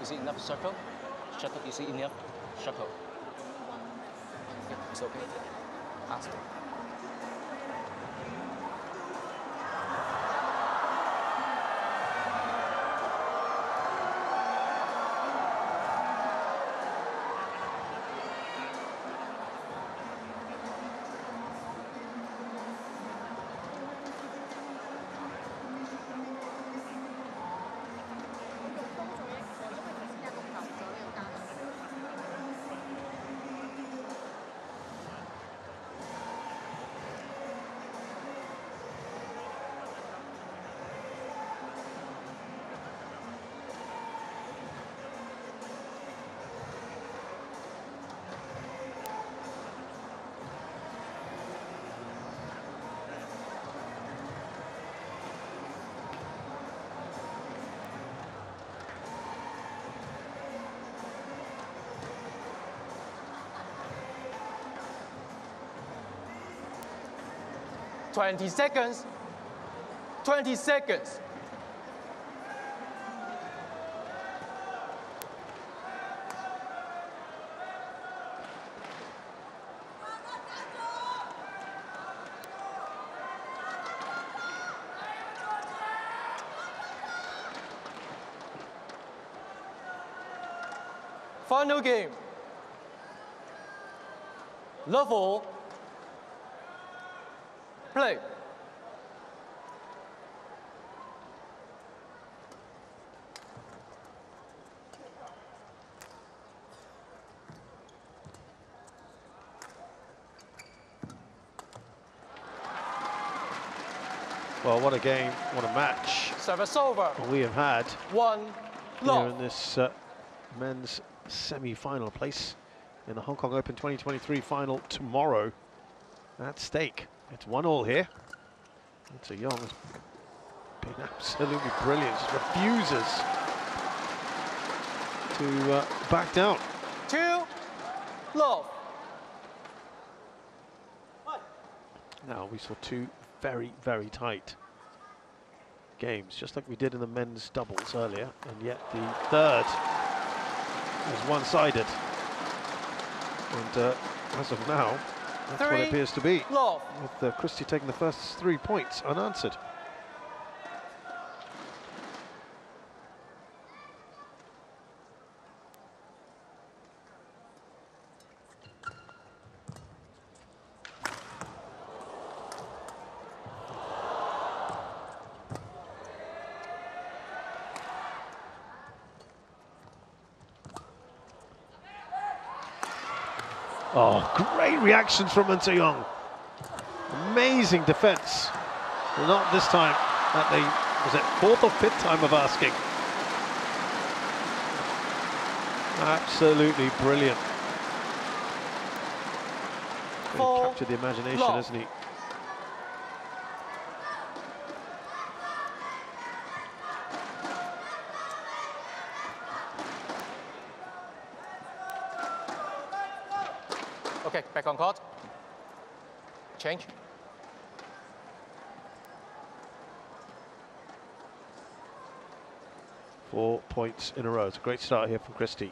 Is it enough circle? Shuttle, is it enough? Shuttle. Yeah, it's okay. Ask me. twenty seconds, twenty seconds. Final game. Level. Play. Well, what a game, what a match. Service over. We have had one here in this uh, men's semi-final place in the Hong Kong Open twenty twenty-three final tomorrow at stake. It's one all here. Ng Tze Yong has been absolutely brilliant. Refuses to uh, back down. Two, low. One. Now we saw two very, very tight games, just like we did in the men's doubles earlier, and yet the third was one-sided. And uh, as of now, that's three, what it appears to be, low. With uh, Christie taking the first three points unanswered. Reactions from Ng Tze Yong. Amazing defense. Well, not this time at the, was it fourth or fifth time of asking? Absolutely brilliant. Really captured the imagination, lock. Hasn't he? Okay, back on court. Change. Four points in a row. It's a great start here from Christie.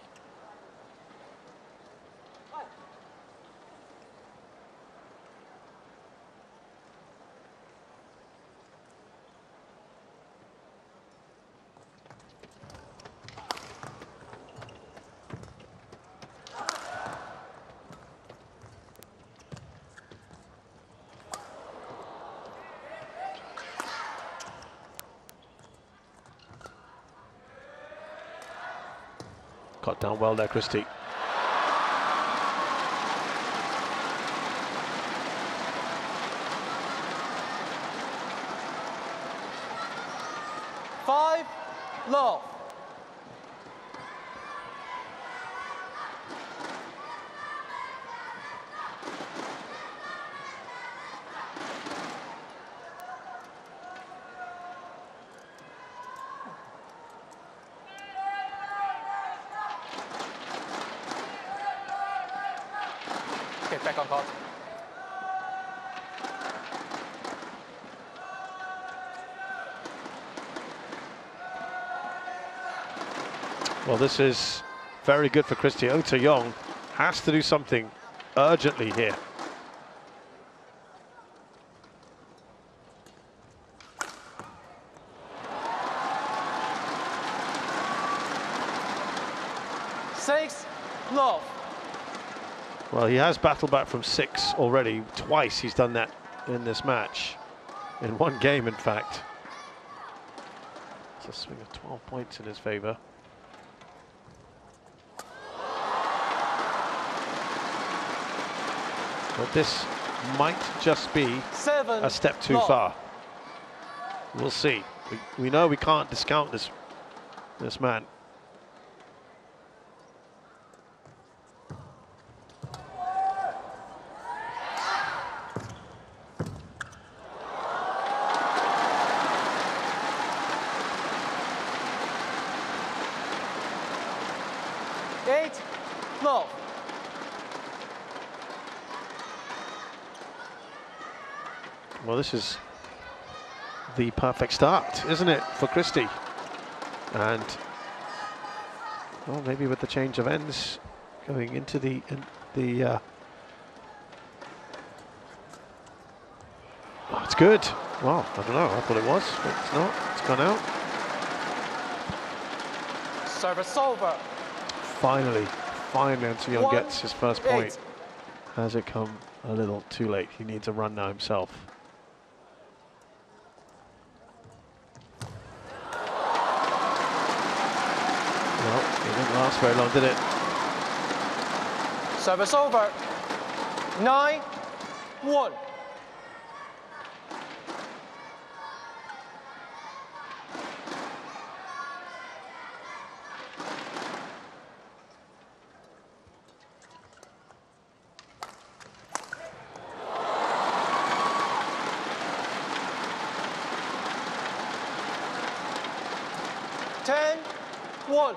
Got down well there, Christie. Five, low. Back on court. Well, this is very good for Christie. Ng Tze Yong has to do something urgently here. Six, love. Well, he has battled back from six already. Twice he's done that in this match. In one game, in fact. It's a swing of twelve points in his favour. But this might just be Seven, a step too far. We'll see. We, we know we can't discount this, this man. Well, this is the perfect start, isn't it, for Christie? And, well, maybe with the change of ends going into the in the. Uh oh, it's good. Well, I don't know. I thought it was, but it's not. It's gone out. Service over. Finally, finally, Ng Tze Yong gets his first point. Eight. Has it come a little too late? He needs a run now himself. Very long, did it? Service over. Nine, one. Ten, one.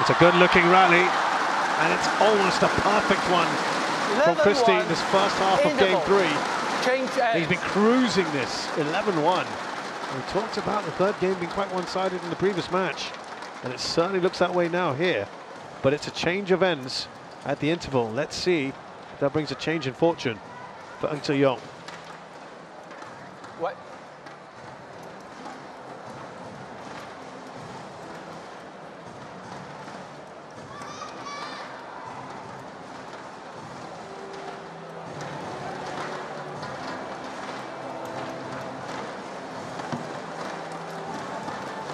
It's a good-looking rally, and it's almost a perfect one from Christie in this first half of game three. He's been cruising this eleven one. We talked about the third game being quite one-sided in the previous match, and it certainly looks that way now here. But it's a change of ends at the interval. Let's see if that brings a change in fortune for Ng Tze Yong. What?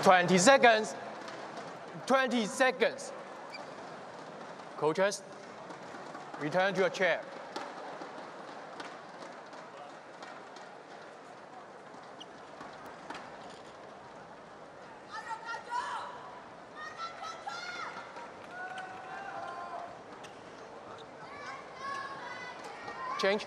twenty seconds. twenty seconds. Coaches, return to your chair. Change.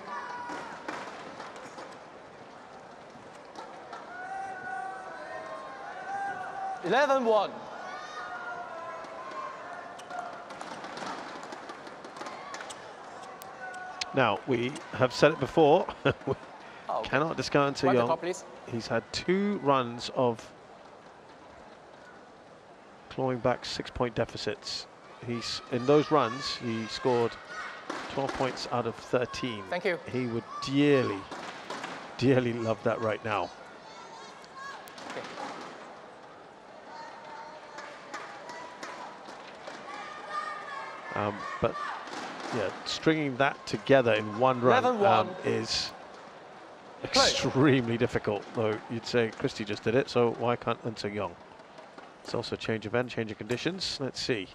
eleven one. Now, we have said it before. we oh, cannot discount Ng Tze Yong. Call, he's had two runs of clawing back six-point deficits. He's in those runs, he scored twelve points out of thirteen. Thank you. He would dearly, dearly love that right now. Okay. Um, but yeah, stringing that together in one run one. Um, is extremely difficult. Though you'd say Christie just did it, so why can't Ng Tze Yong? It's also change of end, change of conditions. Let's see.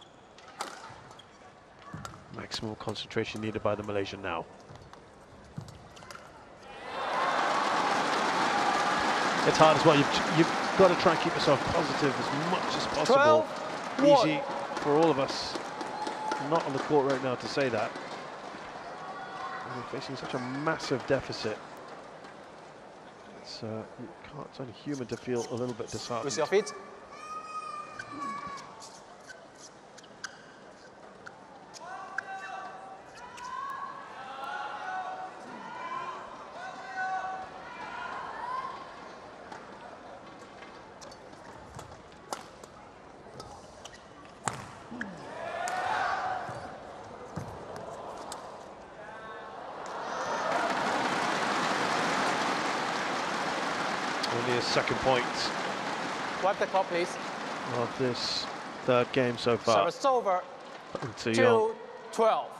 Maximum concentration needed by the Malaysian now. It's hard as well. You've, you've got to try and keep yourself positive as much as possible. twelve, Easy for all of us. Not on the court right now to say that. And we're facing such a massive deficit. It's, uh, you can't, it's only human to feel a little bit disheartened. With your feet. Second point. Wipe the clock, please. Of this third game so far. So it's over. two twelve.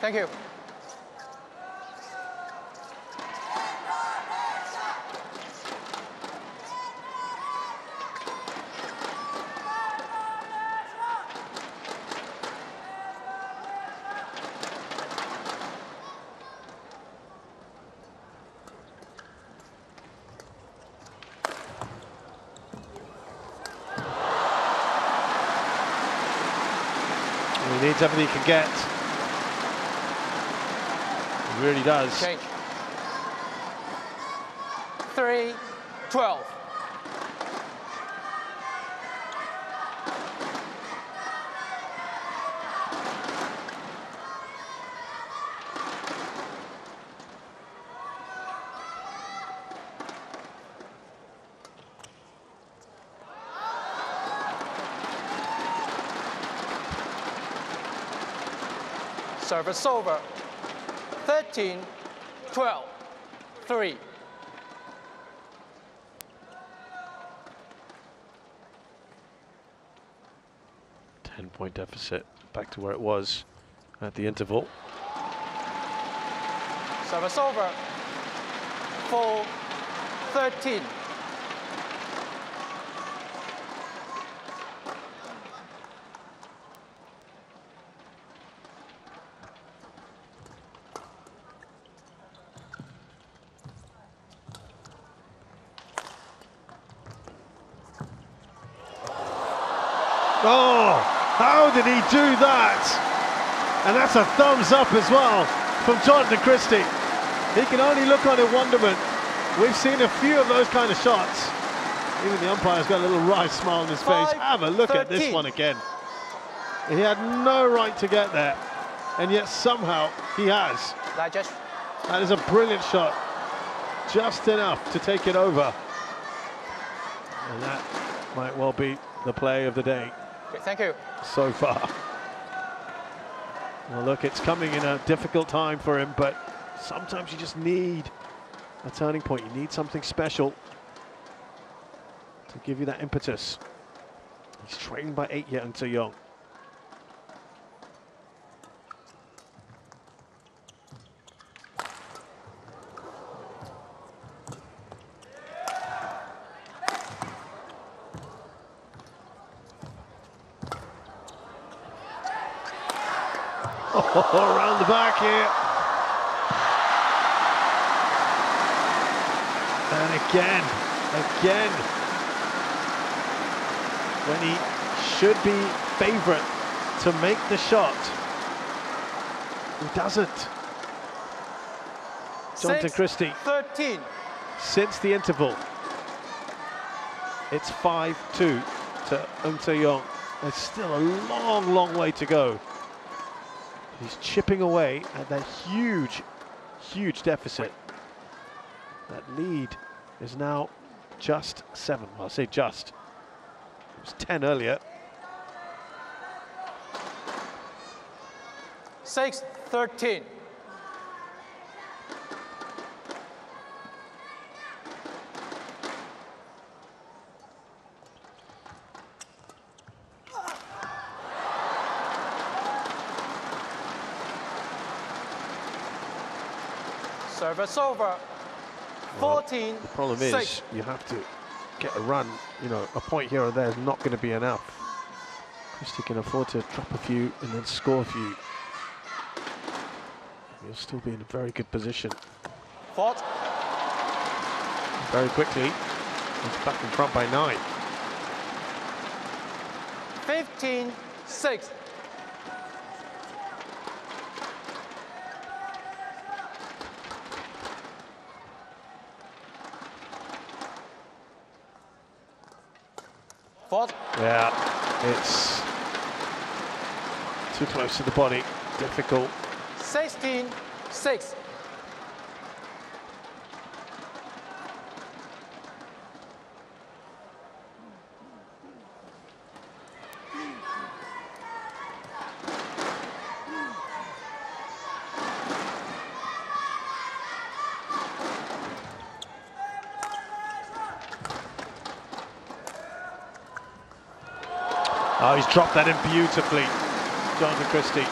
Thank you. He needs everything he can get. Really does. Change. Three, twelve. Service over. thirteen, twelve, three. ten point deficit, back to where it was at the interval. Service over. four, thirteen. Did he do that? And that's a thumbs up as well from Jonatan Christie. He can only look on in wonderment. We've seen a few of those kind of shots. Even the umpire's got a little wry smile on his face. Have a look at this one again. He had no right to get there, and yet somehow he has. That is a brilliant shot. Just enough to take it over. And that might well be the play of the day. Thank you. So far. Well, look, it's coming in a difficult time for him, but sometimes you just need a turning point. You need something special to give you that impetus. He's trailing by eight yet, Ng Tze Yong. Around the back here. And again, again, when he should be favourite to make the shot, he doesn't. Jonatan Christie, thirteen since the interval. It's five two to Ng Tze Yong. There's still a long, long way to go. He's chipping away at that huge, huge deficit. That lead is now just seven. Well, I say just. It was ten earlier. six thirteen. Service over. fourteen. Well, the problem is six. You have to get a run. You know, a point here or there is not going to be enough. Christie can afford to drop a few and then score a few. He'll still be in a very good position. Fought. Very quickly. He's back in front by nine. fifteen six. Yeah, it's too close to the body, difficult. sixteen six. Oh, he's dropped that in beautifully, Jonatan Christie.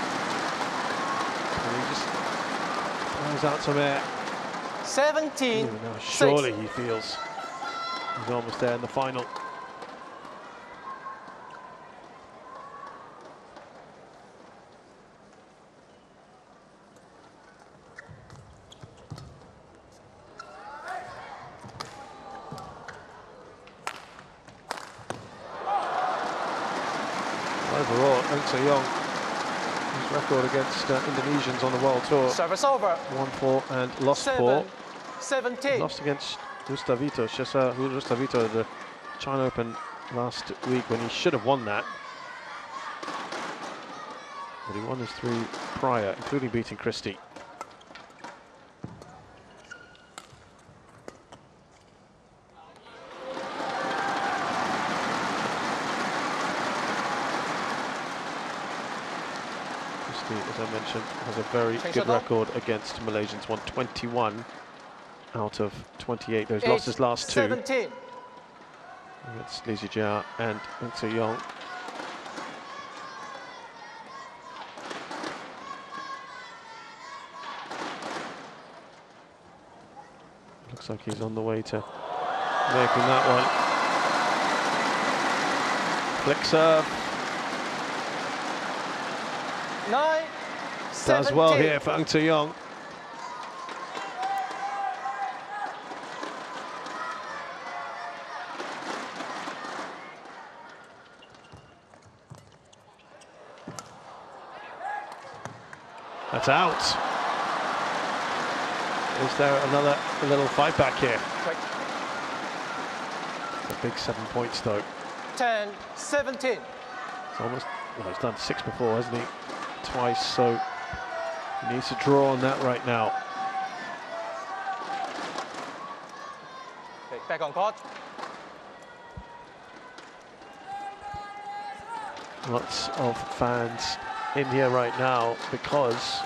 And he just throws out some air. seventeen. Ooh, no, surely six. He feels he's almost there in the final. Tse Yong, his record against uh, Indonesians on the World Tour. Service over. one four and lost four. seventeen. Lost against Rustavito Shessa, who Rustavito at the China Open last week when he should have won that. But he won his three prior, including beating Christie. Has a very good record against Malaysians, won twenty-one out of twenty-eight. Those losses last two. seventeen. That's Lee Zii Jia and Ng Tze Yong. Looks like he's on the way to making that one. Flick serve. Nine, Does seventeen. Well here for Ng Tze Yong. That's out. Is there another little fight back here? It's a big seven points though. Ten, seventeen. It's almost, well, he's done six before, hasn't he? Twice, so he needs to draw on that right now. Back on court. Lots of fans in here right now because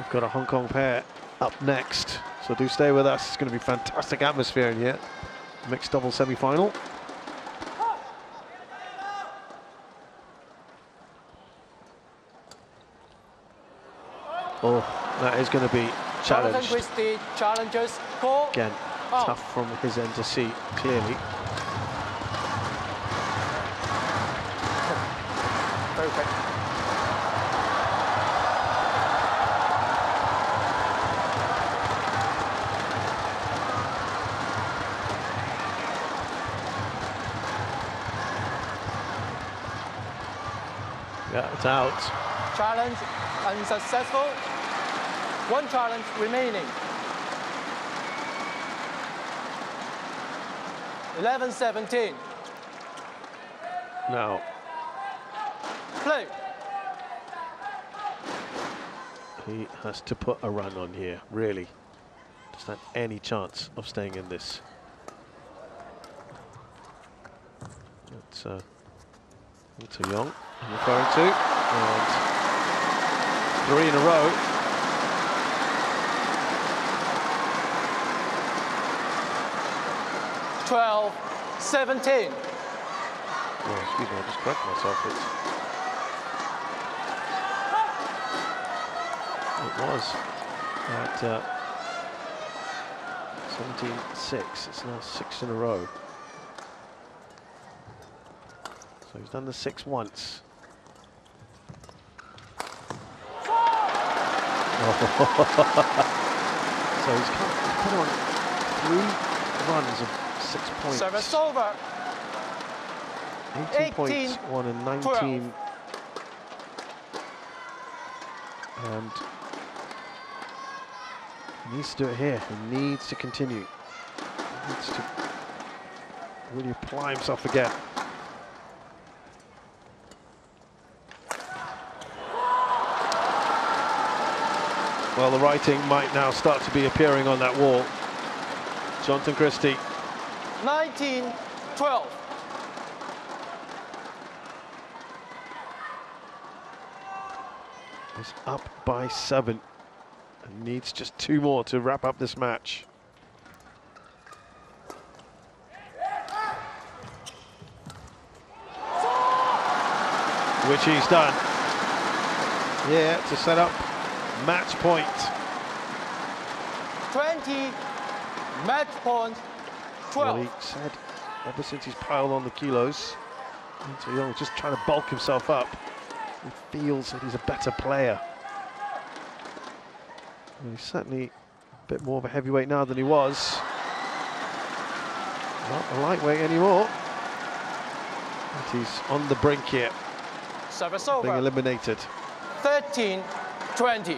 we've got a Hong Kong pair up next. So do stay with us. It's going to be fantastic atmosphere in here. Mixed double semi-final. Oh, that is going to be challenged. Again, oh. Tough from his end to see, clearly. Perfect. Yeah, it's out. Challenge unsuccessful. One challenge remaining. eleven seventeen. now. Play. He has to put a run on here, really. Does that any chance of staying in this? That's uh, Ng Tze Yong I'm referring to, and three in a row. twelve, seventeen. Oh, excuse me, I just correct myself. It's It was at uh, seventeen six. It's now six in a row. So he's done the six once. Oh. So he's come, he's put on three runs of six points. Service over. eighteen, eighteen points, one and nineteen. twelve. And he needs to do it here. He needs to continue. He needs to really apply himself again. Well, the writing might now start to be appearing on that wall. Jonatan Christie. nineteen, twelve. He's up by seven. Needs just two more to wrap up this match. Which he's done. Yeah, to set up match point. twenty, match point, twelve. Well, he said ever since he's piled on the kilos, Ng Tze Yong just trying to bulk himself up. He feels that he's a better player. Well, he's certainly a bit more of a heavyweight now than he was. Not a lightweight anymore. But he's on the brink here. Service being over. Being eliminated. thirteen, twenty.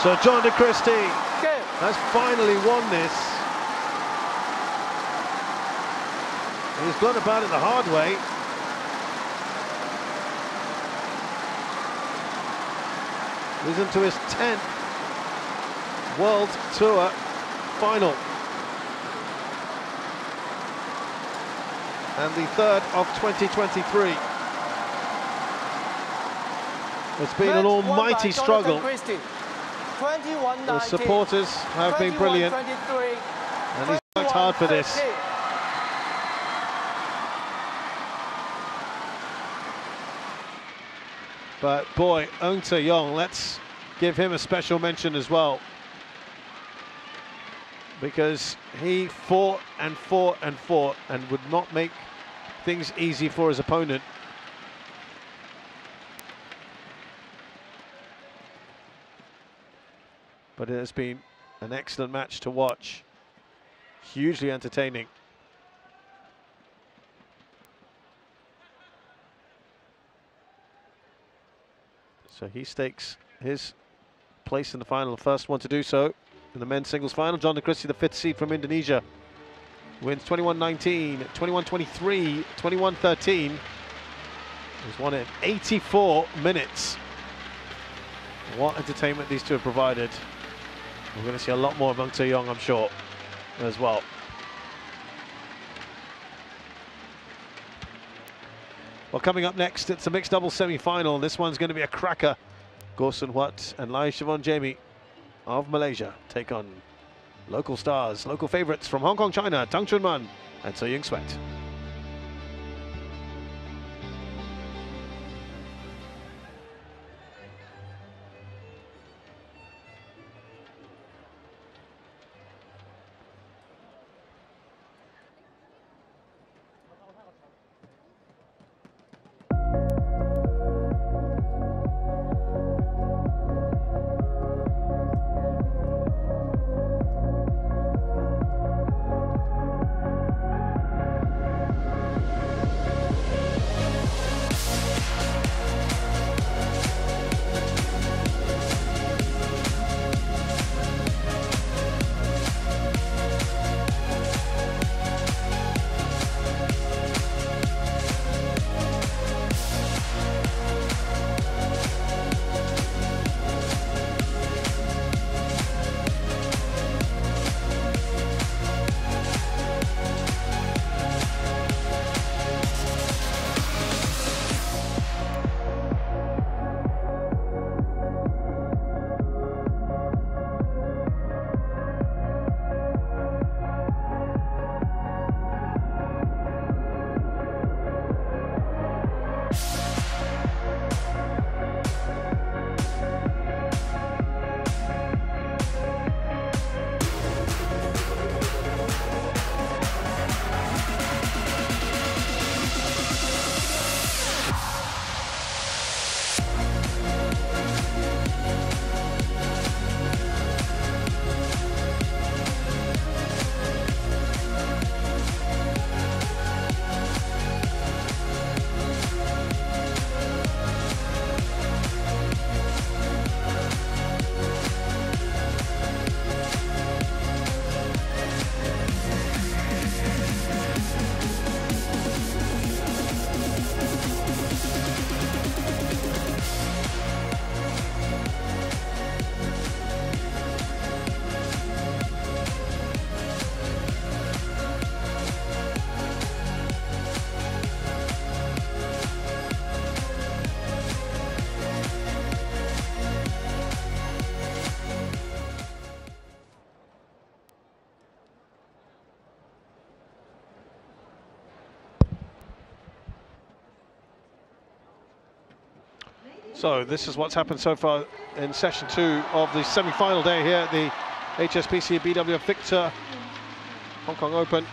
So Jonatan Christie okay. has finally won this. He's gone about it the hard way. He's into his tenth World Tour final. And the third of twenty twenty-three. It's been an almighty struggle. The supporters have been brilliant, and he's worked hard for this. But boy, Ng Tze Yong, let's give him a special mention as well, because he fought and fought and fought and would not make things easy for his opponent. But it has been an excellent match to watch. Hugely entertaining. So he stakes his place in the final, the first one to do so in the men's singles final. Jonatan Christie, the fifth seed from Indonesia, wins twenty-one nineteen, twenty-one twenty-three, twenty-one thirteen. He's won it in eighty-four minutes. What entertainment these two have provided. We're going to see a lot more of Ng Tze Yong, I'm sure, as well. Well, coming up next, it's a mixed doubles semi-final. This one's going to be a cracker. Goh Soon Huat and Lai Siobhan Jamie of Malaysia take on local stars, local favourites from Hong Kong, China, Tang Chun Man and Tse Ying Suet. So this is what's happened so far in session two of the semi-final day here at the H S B C B W F Victor Hong Kong Open.